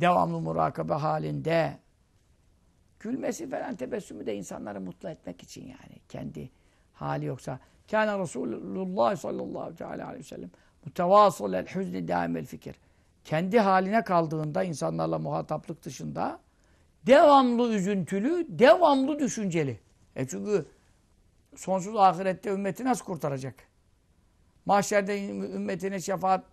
devamlı murakabe halinde. Gülmesi falan, tebessümü de insanları mutlu etmek için yani. Kendi hali yoksa. Kâne Resulullah sallallahu aleyhi ve sellem mutevâsılel hüzni daimel fikir. Kendi haline kaldığında, insanlarla muhataplık dışında, devamlı üzüntülü, devamlı düşünceli. Çünkü sonsuz ahirette ümmeti nasıl kurtaracak? Mahşerde ümmetine şefaat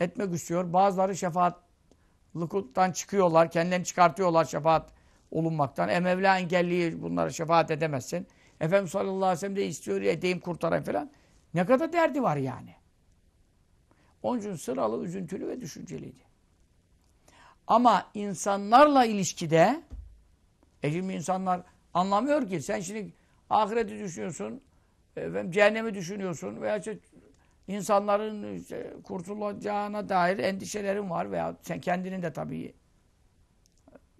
etmek istiyor. Bazıları şefaatlıktan çıkıyorlar, kendilerini çıkartıyorlar şefaat olunmaktan. Mevla engelliyor, bunlara şefaat edemezsin. Efendimiz sallallahu aleyhi ve sellem de istiyor, edeyim kurtarayım falan. Ne kadar derdi var yani. Onun için sıralı, üzüntülü ve düşünceliydi. Ama insanlarla ilişkide, şimdi insanlar anlamıyor ki, sen şimdi ahireti düşünüyorsun, cehennemi düşünüyorsun veya işte insanların işte kurtulacağına dair endişelerin var veya sen kendinin de tabii,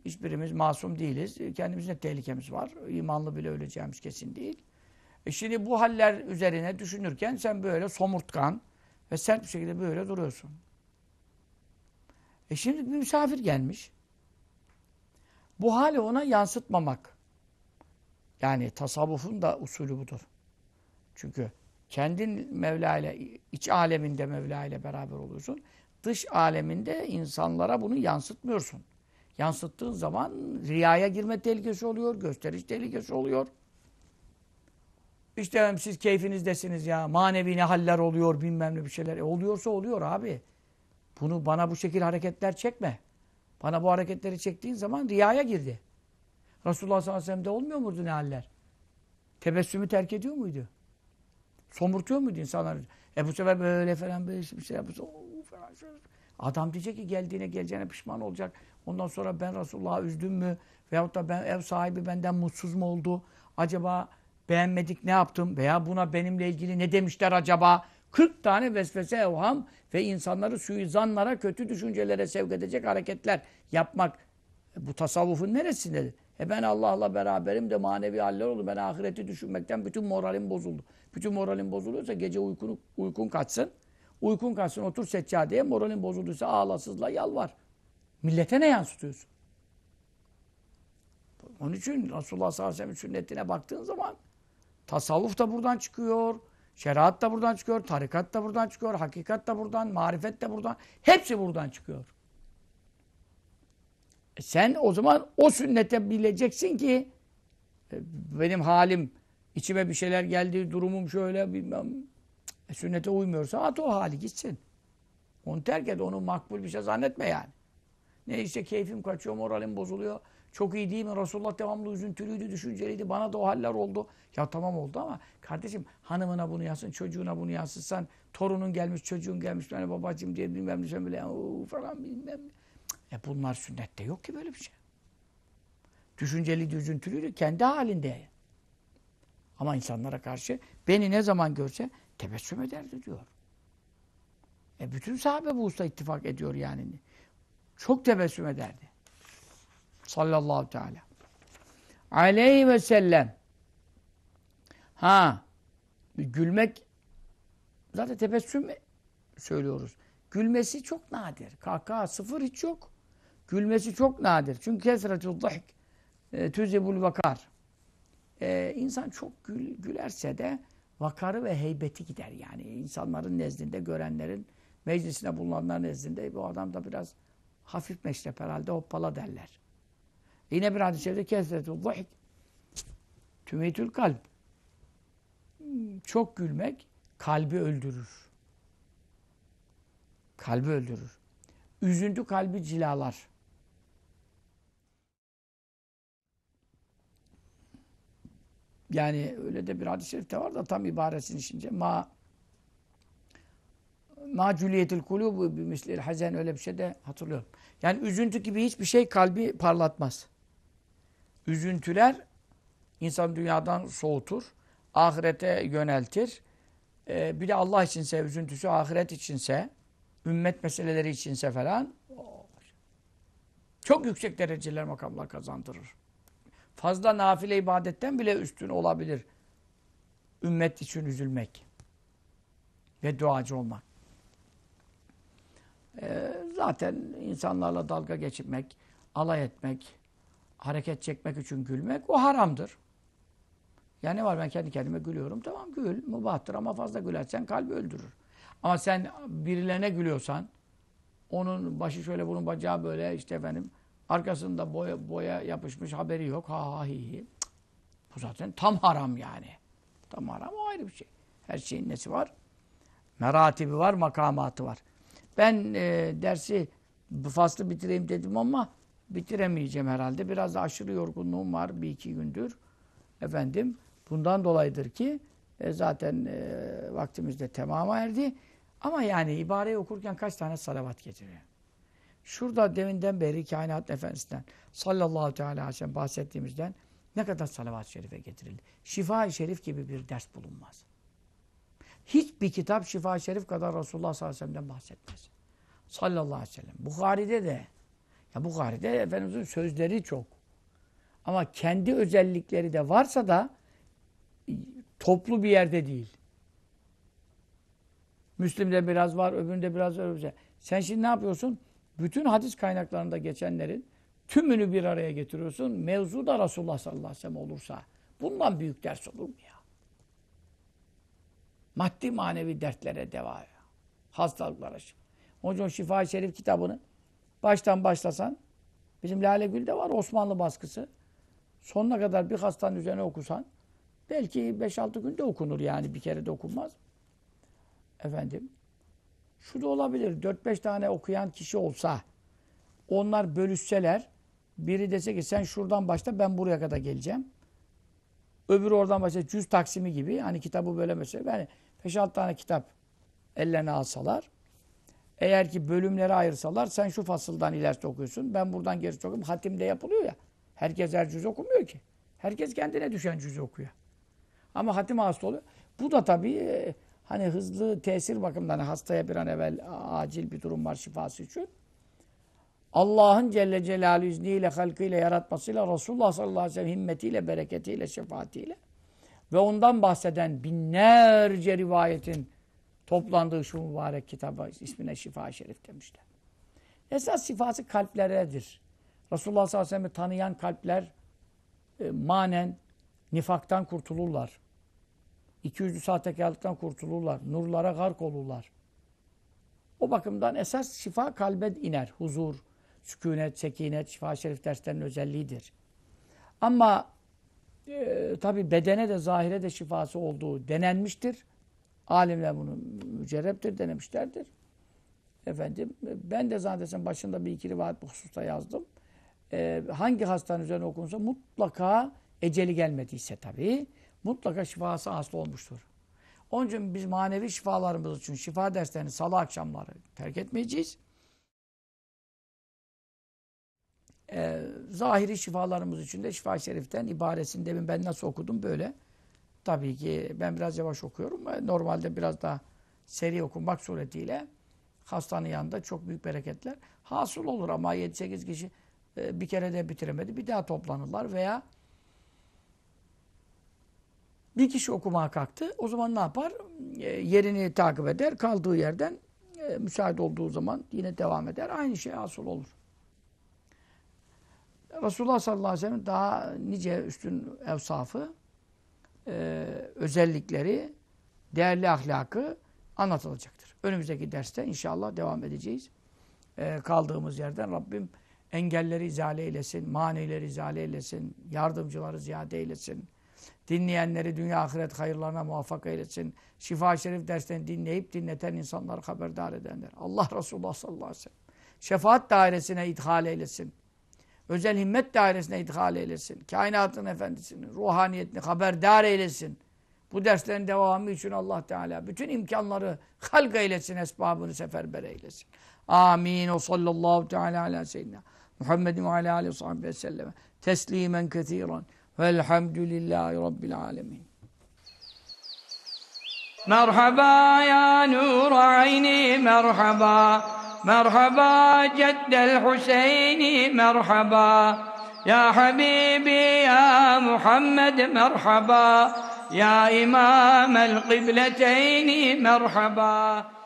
hiçbirimiz masum değiliz, kendimizin de tehlikemiz var, imanlı bile öleceğimiz kesin değil. Şimdi bu haller üzerine düşünürken sen böyle somurtkan ve sert bir şekilde böyle duruyorsun. Şimdi bir misafir gelmiş. Bu hali ona yansıtmamak. Yani tasavvufun da usulü budur. Çünkü kendin Mevla ile, iç aleminde Mevla ile beraber oluyorsun. Dış aleminde insanlara bunu yansıtmıyorsun. Yansıttığın zaman riyaya girme tehlikesi oluyor, gösteriş tehlikesi oluyor. İşte siz keyfinizdesiniz ya, manevi ne haller oluyor, bilmem ne bir şeyler. Oluyorsa oluyor abi. Bunu bana bu şekil hareketler çekme. Bana bu hareketleri çektiğin zaman riyaya girdi. Resulullah sallallahu aleyhi ve sellem'de olmuyor muydu ne haller? Tebessümü terk ediyor muydu? Somurtuyor muydu insanları? Bu sefer böyle falan böyle bir şey yapıyor. Adam diyecek ki geleceğine pişman olacak. Ondan sonra ben Resulullah'ı üzdüm mü? Veyahut da ben, ev sahibi benden mutsuz mu oldu? Acaba beğenmedik ne yaptım? Veya buna benimle ilgili ne demişler acaba? 40 tane vesvese, evham ve insanları suizanlara, kötü düşüncelere sevk edecek hareketler yapmak. Bu tasavvufun neresindedir? Ben Allah'la beraberim de manevi haller oldu. Ben ahireti düşünmekten bütün moralim bozuldu. Bütün moralim bozuluyorsa gece uykun kaçsın. Uykun kaçsın, otur seccadeye. Moralin bozulduysa ağlasızla yalvar. Millete ne yansıtıyorsun? Onun için Resulullah sallallahu aleyhi ve sellem'in sünnetine baktığın zaman tasavvuf da buradan çıkıyor. Şeriat da buradan çıkıyor, tarikat da buradan çıkıyor, hakikat da buradan, marifet de buradan. Hepsi buradan çıkıyor. Sen o zaman o sünnete bileceksin ki benim halim, içime bir şeyler geldi, durumum şöyle bilmem. Sünnete uymuyorsa at o hali gitsin. Onu terk et, onu makbul bir şey zannetme yani. Ne işte keyfim kaçıyor, moralim bozuluyor. Çok iyi değil mi? Resulullah devamlı üzüntülüydü, düşünceliydi. Bana da o haller oldu. Ya tamam oldu ama kardeşim hanımına bunu yazsın, çocuğuna bunu yazsın. Torunun gelmiş, çocuğun gelmiş. Yani babacığım diye bilmem ne sen bile falan bilmem ne. Bunlar sünnette yok ki böyle bir şey. Düşünceliydi, üzüntülüydü. Kendi halinde. Ama insanlara karşı beni ne zaman görse tebessüm ederdi diyor. Bütün sahabe bu usta ittifak ediyor yani. Çok tebessüm ederdi. Sallallahu teala aleyhi ve sellem. Gülmek zaten tebessüm söylüyoruz. Gülmesi çok nadir. Kahkaha sıfır hiç yok. Gülmesi çok nadir. Çünkü kesretü dahik tüzibul vakar. İnsan çok gülerse de vakarı ve heybeti gider yani. İnsanların nezdinde, görenlerin, meclisine bulunanların nezdinde bu adam da biraz hafif meşrep herhalde, hoppala derler. Yine bir hadis-i şerifte kesretül vahik tümitül kalp. Çok gülmek kalbi öldürür. Kalbi öldürür. Üzüntü kalbi cilalar. Yani öyle de bir hadis-i şerifte var da tam ibaresini şimdi. Ma cüliyetil kulûbu bi mislil hazen, öyle bir şey de hatırlıyorum. Yani üzüntü gibi hiçbir şey kalbi parlatmaz. Üzüntüler insanı dünyadan soğutur, ahirete yöneltir. bir de Allah içinse üzüntüsü, ahiret içinse, ümmet meseleleri içinse falan çok yüksek dereceler, makamlar kazandırır. Fazla nafile ibadetten bile üstün olabilir. Ümmet için üzülmek ve duacı olmak. Zaten insanlarla dalga geçmek, alay etmek, hareket çekmek için gülmek o haramdır. Ya ne var, ben kendi kendime gülüyorum. Tamam, gül, mübahtır ama fazla gülersen kalbi öldürür. Ama sen birilerine gülüyorsan, onun başı şöyle, bunun bacağı böyle, işte efendim, arkasında boya yapışmış, haberi yok. Bu zaten tam haram yani. Tam haram, o ayrı bir şey. Her şeyin nesi var? Meratibi var, makamatı var. Ben dersi, faslı bitireyim dedim ama bitiremeyeceğim herhalde. Biraz da aşırı yorgunluğum var, bir iki gündür. Efendim, bundan dolayıdır ki zaten vaktimiz de tamama erdi. Ama yani ibareyi okurken kaç tane salavat getiriyor? Şurada deminden beri kainat efendisinden sallallahu teala aleyhi ve sellem bahsettiğimizden ne kadar salavat-ı şerife getirildi. Şifâ-i Şerîf gibi bir ders bulunmaz. Hiçbir kitap Şifâ-i Şerîf kadar Resulullah sallallahu aleyhi ve sellem'den bahsetmez. Sallallahu aleyhi ve sellem. Buhari'de de. Ya Buhari'de Efendimiz'in sözleri çok. Ama kendi özellikleri de varsa da toplu bir yerde değil. Müslim'de biraz var, öbüründe biraz var. Sen şimdi ne yapıyorsun? Bütün hadis kaynaklarında geçenlerin tümünü bir araya getiriyorsun. Mevzu da Resulullah sallallahu aleyhi ve sellem olursa bundan büyük ders olur mu ya? Maddi manevi dertlere deva ya. Hastalıklara şifa. Onun için Şifâ-i Şerîf kitabını baştan başlasan, bizim Lale Gül'de var Osmanlı baskısı. Sonuna kadar bir hastanın üzerine okusan belki 5-6 günde okunur yani, bir kere de okunmaz. Efendim, şu da olabilir. 4-5 tane okuyan kişi olsa, onlar bölüşseler, biri dese ki sen şuradan başla, ben buraya kadar geleceğim. Öbürü oradan başla, cüz taksimi gibi. Hani kitabı böyle mesela. Yani 5-6 tane kitap ellerine alsalar. Eğer ki bölümlere ayırsalar, sen şu fasıldan ilerisi okuyorsun, ben buradan gerisi okuyorum. Hatimde yapılıyor ya. Herkes her cüz okumuyor ki. Herkes kendine düşen cüzü okuyor. Ama hatim hasta oluyor. Bu da tabii hani hızlı tesir bakımından, hastaya bir an evvel acil bir durum var şifası için. Allah'ın Celle Celaluhu izniyle, halkıyla, yaratmasıyla, Resulullah sallallahu aleyhi ve sellem himmetiyle, bereketiyle, şefaatiyle ve ondan bahseden binlerce rivayetin toplandığı şu mübarek kitaba ismine Şifâ-i Şerîf demişler. Esas şifası kalpleredir. Resulullah sallallahu aleyhi ve sellem'i tanıyan kalpler manen nifaktan kurtulurlar. 200'lü sahtekarlıktan kurtulurlar. Nurlara gark olurlar. O bakımdan esas şifa kalbe iner. Huzur, sükûnet, sekînet Şifâ-i Şerîf derslerinin özelliğidir. Ama tabii bedene de zahire de şifası olduğu denenmiştir. Alimler bunu mücerreptir, denemişlerdir. Efendim, ben de zannedersem başında bir iki rivayet bu hususta yazdım. Hangi hastanın üzerine okunsa mutlaka eceli gelmediyse tabii, mutlaka şifası aslı olmuştur. Onun için biz manevi şifalarımız için şifa derslerini salı akşamları terk etmeyeceğiz. Zahiri şifalarımız için de Şifâ-i Şerîf'ten ibaresini demin ben nasıl okudum böyle. Tabii ki ben biraz yavaş okuyorum. Normalde biraz daha seri okunmak suretiyle hastanın yanında çok büyük bereketler hasıl olur ama 7-8 kişi bir kere de bitiremedi. Bir daha toplanırlar veya bir kişi okumaya kalktı. O zaman ne yapar? Yerini takip eder. Kaldığı yerden müsait olduğu zaman yine devam eder. Aynı şey hasıl olur. Resulullah sallallahu aleyhi ve sellem'in daha nice üstün evsafı, özellikleri, değerli ahlakı anlatılacaktır. Önümüzdeki derste inşallah devam edeceğiz. Kaldığımız yerden Rabbim engelleri izale eylesin, manileri izale eylesin, yardımcıları ziyade eylesin. Dinleyenleri dünya ahiret hayırlarına muvaffak eylesin. Şifâ-i Şerîf derslerini dinleyip dinleten insanları haberdar edenler. Allah Resulullah sallallahu aleyhi ve sellem şefaat dairesine idhal eylesin. Özel himmet dairesine idhal eylesin. Kainatın efendisini, ruhaniyetini haberdar eylesin. Bu derslerin devamı için Allah Teala bütün imkanları halk eylesin, esbabını seferber eylesin. Amin. O sallallahu teala ala seyyidina Muhammedin ve ala alihi ve sahbihi ve sellem. Teslimen kethiran. Velhamdülillahi rabbil alemin. Merhaba ya nur ayni merhaba, merhaba ceddel Hüseyni merhaba, ya habibi ya Muhammed merhaba, ya imamel kıbleteyni merhaba.